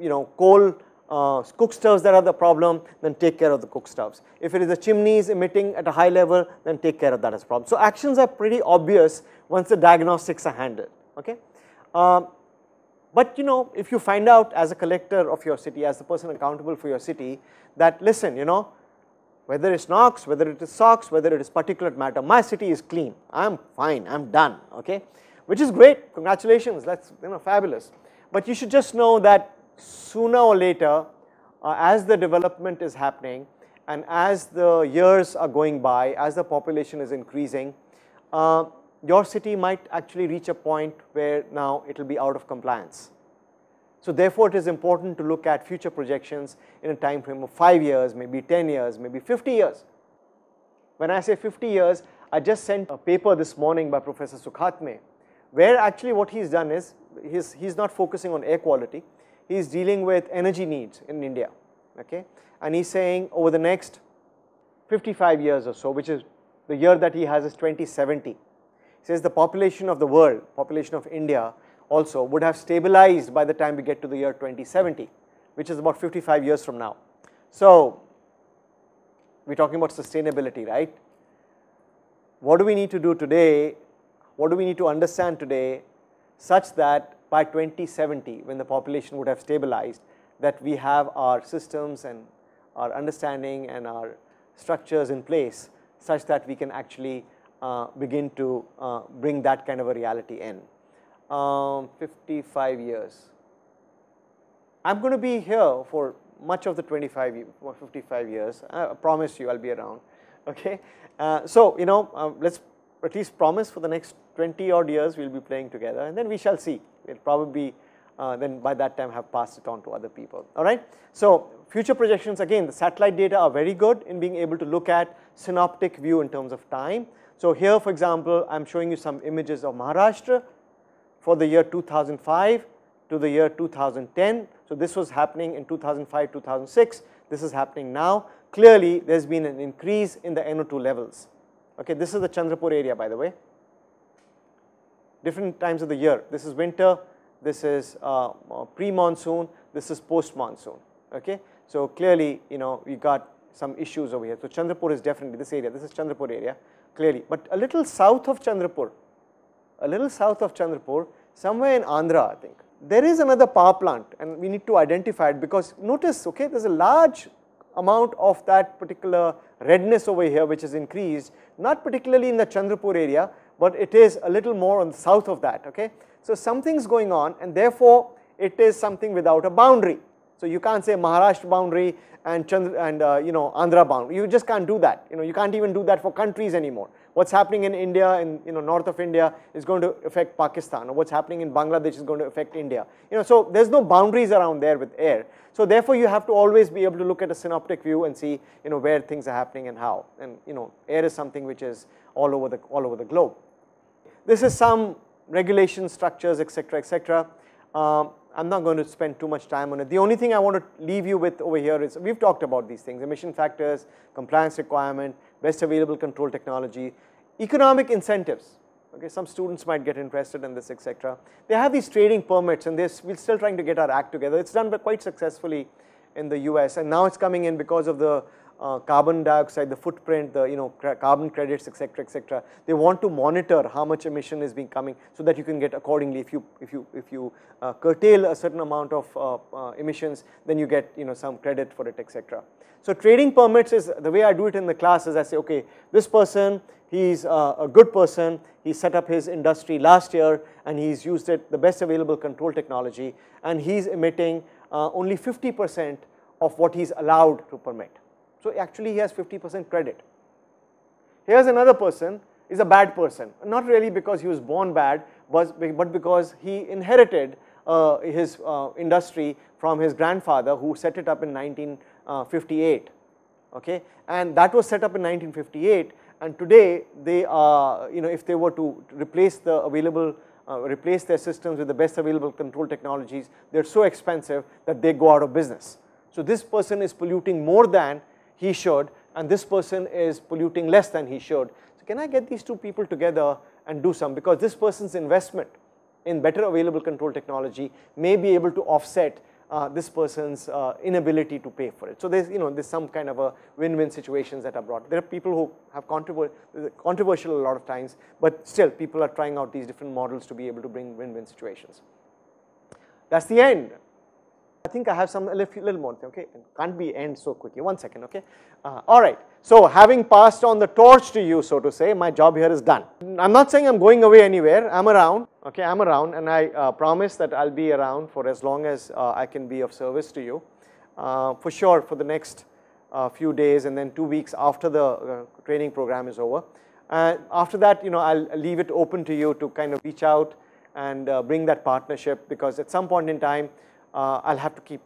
you know, coal uh, cookstoves that are the problem, then take care of the cookstoves. If it is the chimneys emitting at a high level, then take care of that as a problem. So actions are pretty obvious once the diagnostics are handled. Okay. Uh, But you know, if you find out as a collector of your city, as the person accountable for your city, that listen, you know, whether it's NOx, whether it is SOx, whether it is particulate matter, my city is clean, I am fine, I am done, okay, which is great, congratulations, that is, you know, fabulous. But you should just know that sooner or later, uh, as the development is happening and as the years are going by, as the population is increasing, uh, your city might actually reach a point where now it will be out of compliance. So therefore, it is important to look at future projections in a time frame of five years, maybe ten years, maybe fifty years. When I say fifty years, I just sent a paper this morning by Professor Sukhatme, where actually what he's done is, he's, he's not focusing on air quality, he's dealing with energy needs in India, okay. And he's saying over the next fifty-five years or so, which is the year that he has is twenty seventy. Says the population of the world, population of India also would have stabilized by the time we get to the year twenty seventy, which is about fifty-five years from now. So we are talking about sustainability, right? What do we need to do today? What do we need to understand today such that by twenty seventy, when the population would have stabilized, that we have our systems and our understanding and our structures in place such that we can actually Uh, begin to uh, bring that kind of a reality in. Um, fifty-five years. I am going to be here for much of the twenty-five, fifty-five years, I promise you I will be around, okay. Uh, so, you know, uh, let us at least promise for the next twenty odd years we will be playing together, and then we shall see, we will probably uh, then by that time have passed it on to other people, alright. So future projections, again the satellite data are very good in being able to look at synoptic view in terms of time. So here, for example, I am showing you some images of Maharashtra for the year two thousand five to the year two thousand ten. So this was happening in two thousand five, two thousand six, this is happening now. Clearly, there has been an increase in the N O two levels. Okay, this is the Chandrapur area, by the way, different times of the year. This is winter, this is uh, pre-monsoon, this is post-monsoon. Okay, so clearly, you know, we got some issues over here. So Chandrapur is definitely this area, this is Chandrapur area. Clearly, but a little south of Chandrapur, a little south of Chandrapur, somewhere in Andhra I think, there is another power plant and we need to identify it, because notice, okay, there is a large amount of that particular redness over here which is increased, not particularly in the Chandrapur area, but it is a little more on the south of that, okay. So something is going on and therefore it is something without a boundary. So you can't say Maharashtra boundary and Chandra and uh, you know, Andhra boundary. You just can't do that. You know, you can't even do that for countries anymore. What's happening in India and, you know, north of India is going to affect Pakistan, or what's happening in Bangladesh is going to affect India. You know, so there's no boundaries around there with air. So therefore, you have to always be able to look at a synoptic view and see, you know, where things are happening and how. And you know, air is something which is all over the all over the globe. This is some regulation structures, et cetera, et cetera. Um, I am not going to spend too much time on it. The only thing I want to leave you with over here is, we have talked about these things, emission factors, compliance requirement, best available control technology, economic incentives, okay, some students might get interested in this, et cetera. They have these trading permits and we are still trying to get our act together. It is done quite successfully in the U S and now it is coming in because of the uh, carbon dioxide, the footprint, the, you know, carbon credits, et cetera, et cetera. They want to monitor how much emission is being coming so that you can get accordingly. If you if you if you uh, curtail a certain amount of uh, uh, emissions, then you get, you know, some credit for it, et cetera. So trading permits is the way I do it in the class. Is I say, okay, this person, he's uh, a good person. He set up his industry last year and he's used it, the best available control technology, and he's emitting uh, only fifty percent of what he's allowed to permit. So actually he has fifty percent credit. Here's another person, is a bad person, not really because he was born bad, but because he inherited uh, his uh, industry from his grandfather who set it up in nineteen fifty-eight, okay, and that was set up in nineteen fifty-eight, and today they are, you know, if they were to replace the available, uh, replace their systems with the best available control technologies, they are so expensive that they go out of business. So this person is polluting more than he should and this person is polluting less than he should. So can I get these two people together and do some, because this person's investment in better available control technology may be able to offset uh, this person's uh, inability to pay for it. So there's, you know, there's some kind of a win-win situations that are brought. There are people who have controver controversial a lot of times, but still people are trying out these different models to be able to bring win-win situations. That's the end. I think I have some a little more, okay, can't be end so quickly, one second, okay. Uh, all right, so having passed on the torch to you, so to say, my job here is done. I'm not saying I'm going away anywhere, I'm around, okay, I'm around, and I uh, promise that I'll be around for as long as uh, I can be of service to you. Uh, for sure, for the next uh, few days and then two weeks after the uh, training program is over. Uh, after that, you know, I'll leave it open to you to kind of reach out and uh, bring that partnership, because at some point in time, Uh, I'll have to keep,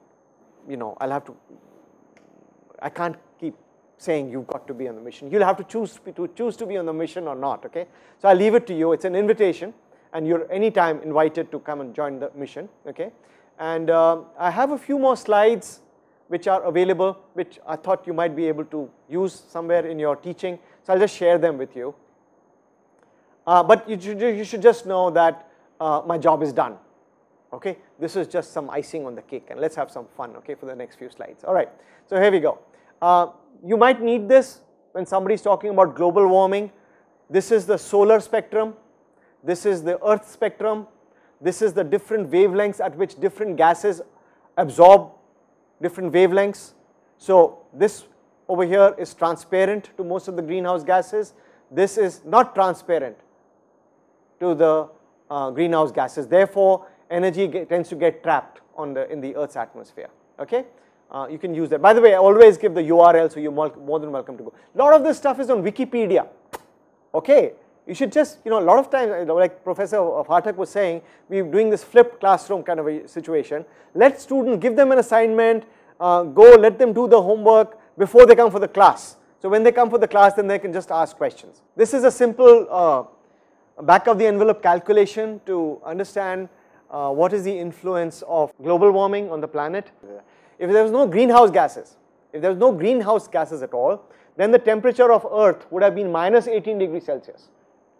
you know, I'll have to, I can't keep saying you've got to be on the mission. You'll have to choose to choose to be on the mission or not, okay? So I'll leave it to you. It's an invitation, and you're anytime invited to come and join the mission, okay? And uh, I have a few more slides which are available, which I thought you might be able to use somewhere in your teaching. So I'll just share them with you. Uh, but you should, you should just know that uh, my job is done. Okay, this is just some icing on the cake, and let's have some fun, okay, for the next few slides. All right, so here we go. Uh, you might need this when somebody's talking about global warming. This is the solar spectrum, this is the earth spectrum, this is the different wavelengths at which different gases absorb different wavelengths. So this over here is transparent to most of the greenhouse gases. This is not transparent to the uh, greenhouse gases. Therefore, energy get, tends to get trapped on the in the Earth's atmosphere. Okay, uh, you can use that. By the way, I always give the U R L, so you're more than welcome to go. A lot of this stuff is on Wikipedia. Okay, you should just, you know, a lot of times, like Professor Hartak was saying, we're doing this flipped classroom kind of a situation. Let students, give them an assignment, uh, go, let them do the homework before they come for the class. So when they come for the class, then they can just ask questions. This is a simple uh, back of the envelope calculation to understand Uh, what is the influence of global warming on the planet. If there was no greenhouse gases, if there was no greenhouse gases at all, then the temperature of Earth would have been minus eighteen degrees Celsius.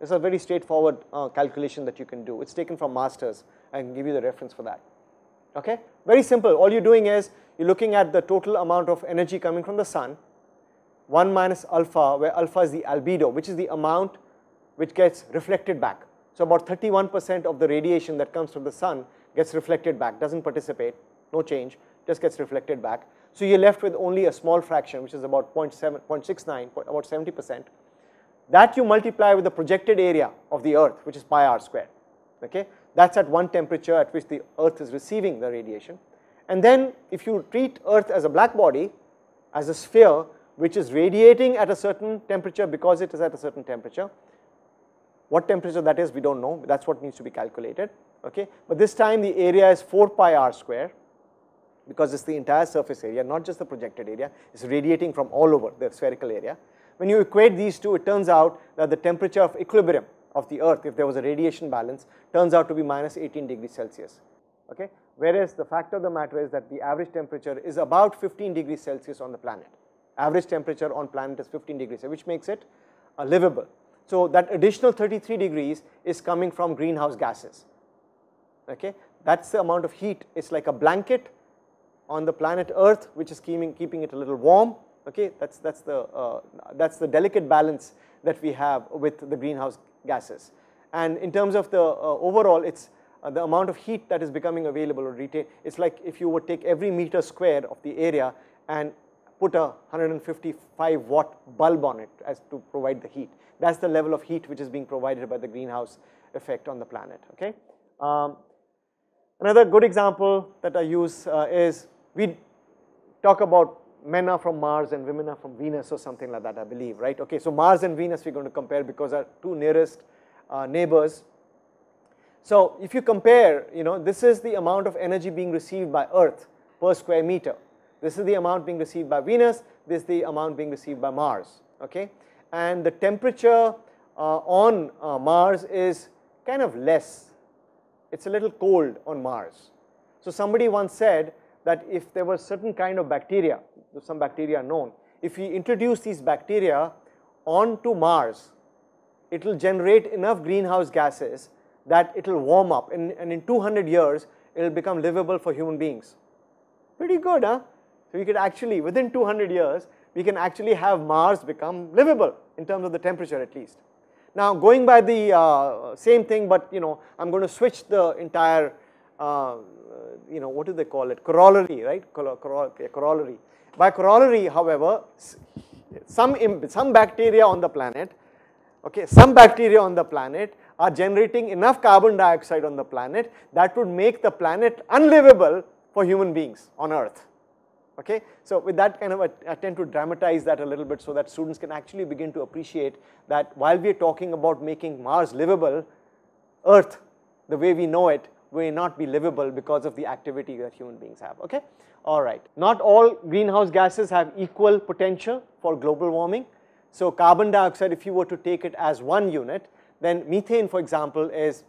It's a very straightforward uh, calculation that you can do. It's taken from Masters. I can give you the reference for that. Okay, very simple. All you're doing is you're looking at the total amount of energy coming from the sun, one minus alpha, where alpha is the albedo, which is the amount which gets reflected back. So about thirty-one percent of the radiation that comes from the sun gets reflected back, doesn't participate, no change, just gets reflected back. So you're left with only a small fraction, which is about zero point seven, zero point six nine, about seventy percent. That you multiply with the projected area of the Earth, which is pi r squared. Okay? That's at one temperature at which the Earth is receiving the radiation. And then if you treat Earth as a black body, as a sphere, which is radiating at a certain temperature because it is at a certain temperature, what temperature that is, we don't know. That's what needs to be calculated. Okay, but this time the area is four pi r squared, because it's the entire surface area, not just the projected area. It's radiating from all over the spherical area. When you equate these two, it turns out that the temperature of equilibrium of the Earth, if there was a radiation balance, turns out to be minus eighteen degrees Celsius. Okay, whereas the fact of the matter is that the average temperature is about fifteen degrees Celsius on the planet. Average temperature on planet is fifteen degrees, which makes it uh, livable. So that additional thirty-three degrees is coming from greenhouse gases, okay. That's the amount of heat. It's like a blanket on the planet Earth, which is keeping, keeping it a little warm, okay. That's, that's, the, uh, that's the delicate balance that we have with the greenhouse gases. And in terms of the uh, overall, it's uh, the amount of heat that is becoming available or retained. It's like if you would take every meter square of the area and put a one hundred fifty-five watt bulb on it as to provide the heat. That's the level of heat which is being provided by the greenhouse effect on the planet. Okay. Um, another good example that I use uh, is, we talk about men are from Mars and women are from Venus or something like that, I believe, right? Okay. So Mars and Venus we're going to compare because our two nearest uh, neighbors. So if you compare, you know, this is the amount of energy being received by Earth per square meter. This is the amount being received by Venus, this is the amount being received by Mars, okay. And the temperature uh, on uh, Mars is kind of less, it's a little cold on Mars. So somebody once said that if there were certain kind of bacteria, some bacteria are known, if we introduce these bacteria onto Mars, it will generate enough greenhouse gases that it will warm up, and, and in two hundred years it will become livable for human beings. Pretty good, huh? So we could actually, within two hundred years, we can actually have Mars become livable in terms of the temperature at least. Now going by the uh, same thing, but you know, I'm going to switch the entire, uh, you know, what do they call it? Corollary, right? Cor cor corollary. By corollary, however, some some bacteria on the planet, okay, some bacteria on the planet are generating enough carbon dioxide on the planet that would make the planet unlivable for human beings on Earth. Okay, so with that kind of a attempt to dramatize that a little bit so that students can actually begin to appreciate that while we are talking about making Mars livable, Earth, the way we know it, may not be livable because of the activity that human beings have. Okay, all right. Not all greenhouse gases have equal potential for global warming. So carbon dioxide, if you were to take it as one unit, then methane, for example, is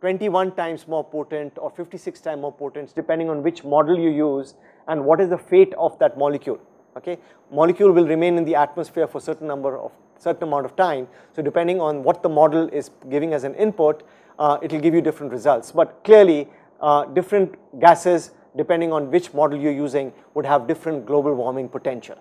twenty-one times more potent or fifty-six times more potent, depending on which model you use and what is the fate of that molecule. Okay, molecule will remain in the atmosphere for certain number of certain amount of time. So depending on what the model is giving as an input, uh, it will give you different results. But clearly, uh, different gases, depending on which model you're using, would have different global warming potential.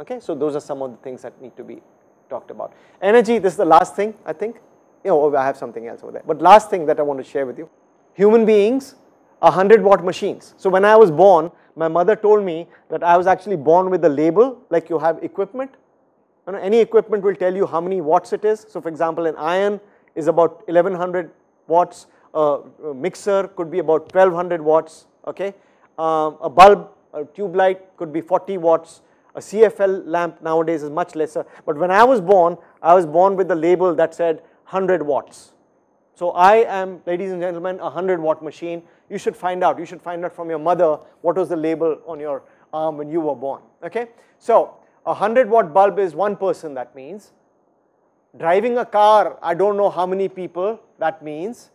Okay, so those are some of the things that need to be talked about. Energy. This is the last thing I think. You know, I have something else over there. But last thing that I want to share with you, human beings are one hundred watt machines. So when I was born, my mother told me that I was actually born with a label, like you have equipment. You know, any equipment will tell you how many watts it is. So for example, an iron is about eleven hundred watts, uh, a mixer could be about twelve hundred watts, okay. Uh, a bulb, a tube light could be forty watts. A C F L lamp nowadays is much lesser. But when I was born, I was born with a label that said one hundred watts. So I am, ladies and gentlemen, a one hundred watt machine. You should find out. You should find out from your mother what was the label on your arm when you were born. Okay? So a one hundred watt bulb is one person, that means. Driving a car, I don't know how many people, that means.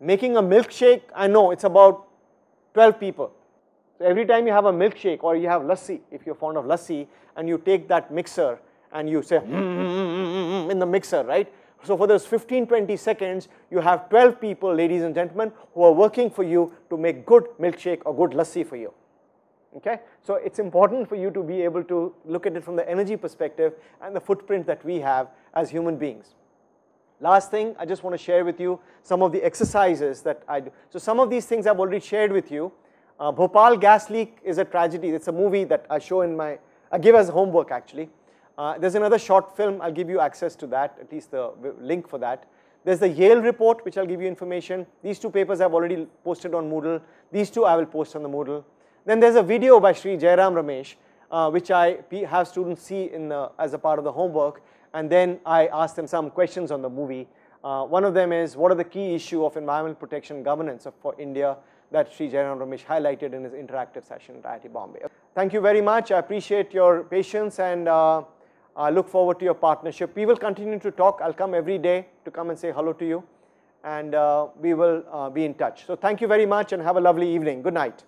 Making a milkshake, I know it's about twelve people. So every time you have a milkshake or you have lassi, if you're fond of lassi, and you take that mixer and you say in the mixer, right? So for those fifteen to twenty seconds, you have twelve people, ladies and gentlemen, who are working for you to make good milkshake or good lassi for you. Okay? So it's important for you to be able to look at it from the energy perspective and the footprint that we have as human beings. Last thing, I just want to share with you some of the exercises that I do. So some of these things I've already shared with you. Uh, Bhopal gas leak is a tragedy. It's a movie that I show in my, I give as homework actually. Uh, there's another short film, I'll give you access to that, at least the link for that. There's the Yale report, which I'll give you information. These two papers I've already posted on Moodle. These two I will post on the Moodle. Then there's a video by Shri Jairam Ramesh, uh, which I have students see in the, as a part of the homework. And then I ask them some questions on the movie. Uh, one of them is, what are the key issues of environmental protection governance of, for India that Shri Jairam Ramesh highlighted in his interactive session at I I T Bombay. Thank you very much. I appreciate your patience and uh, I uh, look forward to your partnership. We will continue to talk. I'll come every day to come and say hello to you, and uh, we will uh, be in touch. So thank you very much and have a lovely evening. Good night.